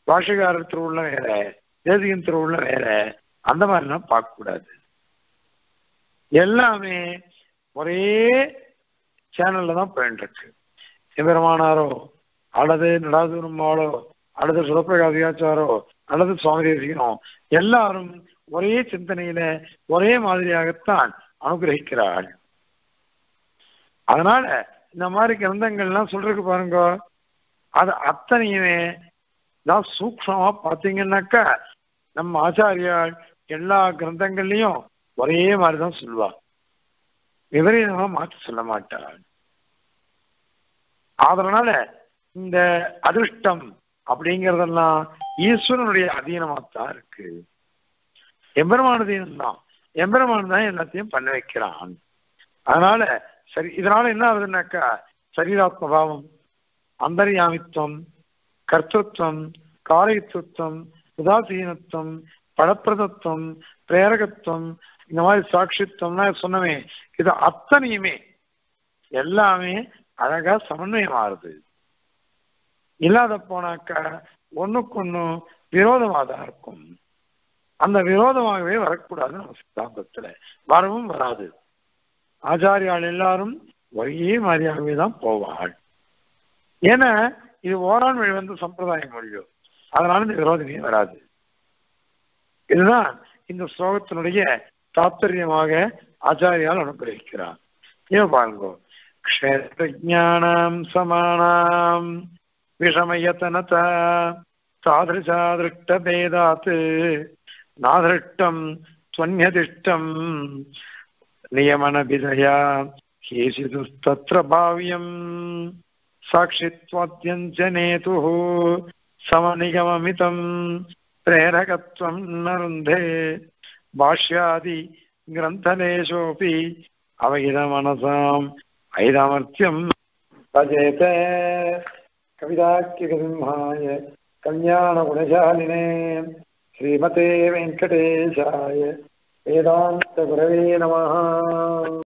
பாஷகாரர் திருவுள்ள வேற தேசிகன் திருவுள்ள வேற அந்த மாதிரிலாம் பார்க்க கூடாது. எல்லாமே ஒரே சேனல்ல தான் போயிட்டு இருக்கு. எம்பெருமானாரோ அல்லது நடாதூர்மாளோ அல்லது சுரப்பிரகாசியாச்சாரோ அல்லது சுவாமி தேசிகனோ எல்லாரும் ஒரே சிந்தனையில ஒரே மாதிரியாகத்தான் அனுகிரகிக்கிறாள். அதனால இந்த மாதிரி கிரந்தங்கள்லாம் சொல்றதுக்கு பாருங்க அது அத்தனையுமே தான் சூக்ஷமா பார்த்தீங்கன்னாக்கா நம்ம ஆச்சாரியால் எல்லா கிரந்தங்கள்லையும் ஒரே மாதிரிதான் சொல்வா. விபரீதமா மாற்றி சொல்ல மாட்டாள். அதனால இந்த அதிர்ஷ்டம் அப்படிங்கறதெல்லாம் ஈஸ்வரனுடைய அதீனமாத்தான் இருக்கு. எம்பெருமான அதீனம் தான் எம்பெருமான் தான் எல்லாத்தையும் பண்ண வைக்கிறான். அதனால சரி இதனால என்ன ஆகுதுன்னாக்கா சரீராத்ம பாவம் அந்தர்யாமித்துவம் கர்த்தத்துவம் காரியத்துவம் உதாசீனத்துவம் பழப்பிரதத்துவம் பிரேரகத்துவம் இந்த மாதிரி சாட்சித்துவம்னா சொன்னமே இது அத்தனையுமே எல்லாமே அழகா சமன்வயமாறுது. இல்லாத போனாக்கா ஒண்ணுக்கு ஒன்னும் விரோதமாக தான் இருக்கும். அந்த விரோதமாகவே வரக்கூடாது நம்ம சித்தாந்தத்துல, வரவும் வராது. ஆச்சாரியால் எல்லாரும் வழியே மாதிரியாகவே தான் போவாள். ஏன்னா இது ஓரான் வழி வந்து சம்பிரதாய மொழியோ, அதனால இந்த விரோதமே வராது. இதுதான் இந்த ஸ்லோகத்தினுடைய தாத்பரியமாக ஆச்சாரியால் அனுபவிக்கிறார். ஏ பாருங்கோ, க்ஷேத்ரஜ்ஞானாம் சமானாம் விஷமயதனதா சாதிருஷா திருஷ்ட பேதாத் நாதிருஷ்டம் ஸ்வன்யதிஷ்டம் நியமனபிதயா கேசிதுஸ்தத்ர பாவ்யம் சாட்சித்வாத்யஞ்சனேது சமநிகமமிதம் பிரேரகத்வம் நருந்தே பாஷ்யாதி கிரந்தலேஷோபி அவகிதமனசாம் ஐதாமர்த்தியம் பஜேதே. கவிதாக்கியசிம்ஹாய கல்யாணகுணசாலினே ஸ்ரீமதே வெங்கடேசாய வேதாந்த குரவே நமஹ.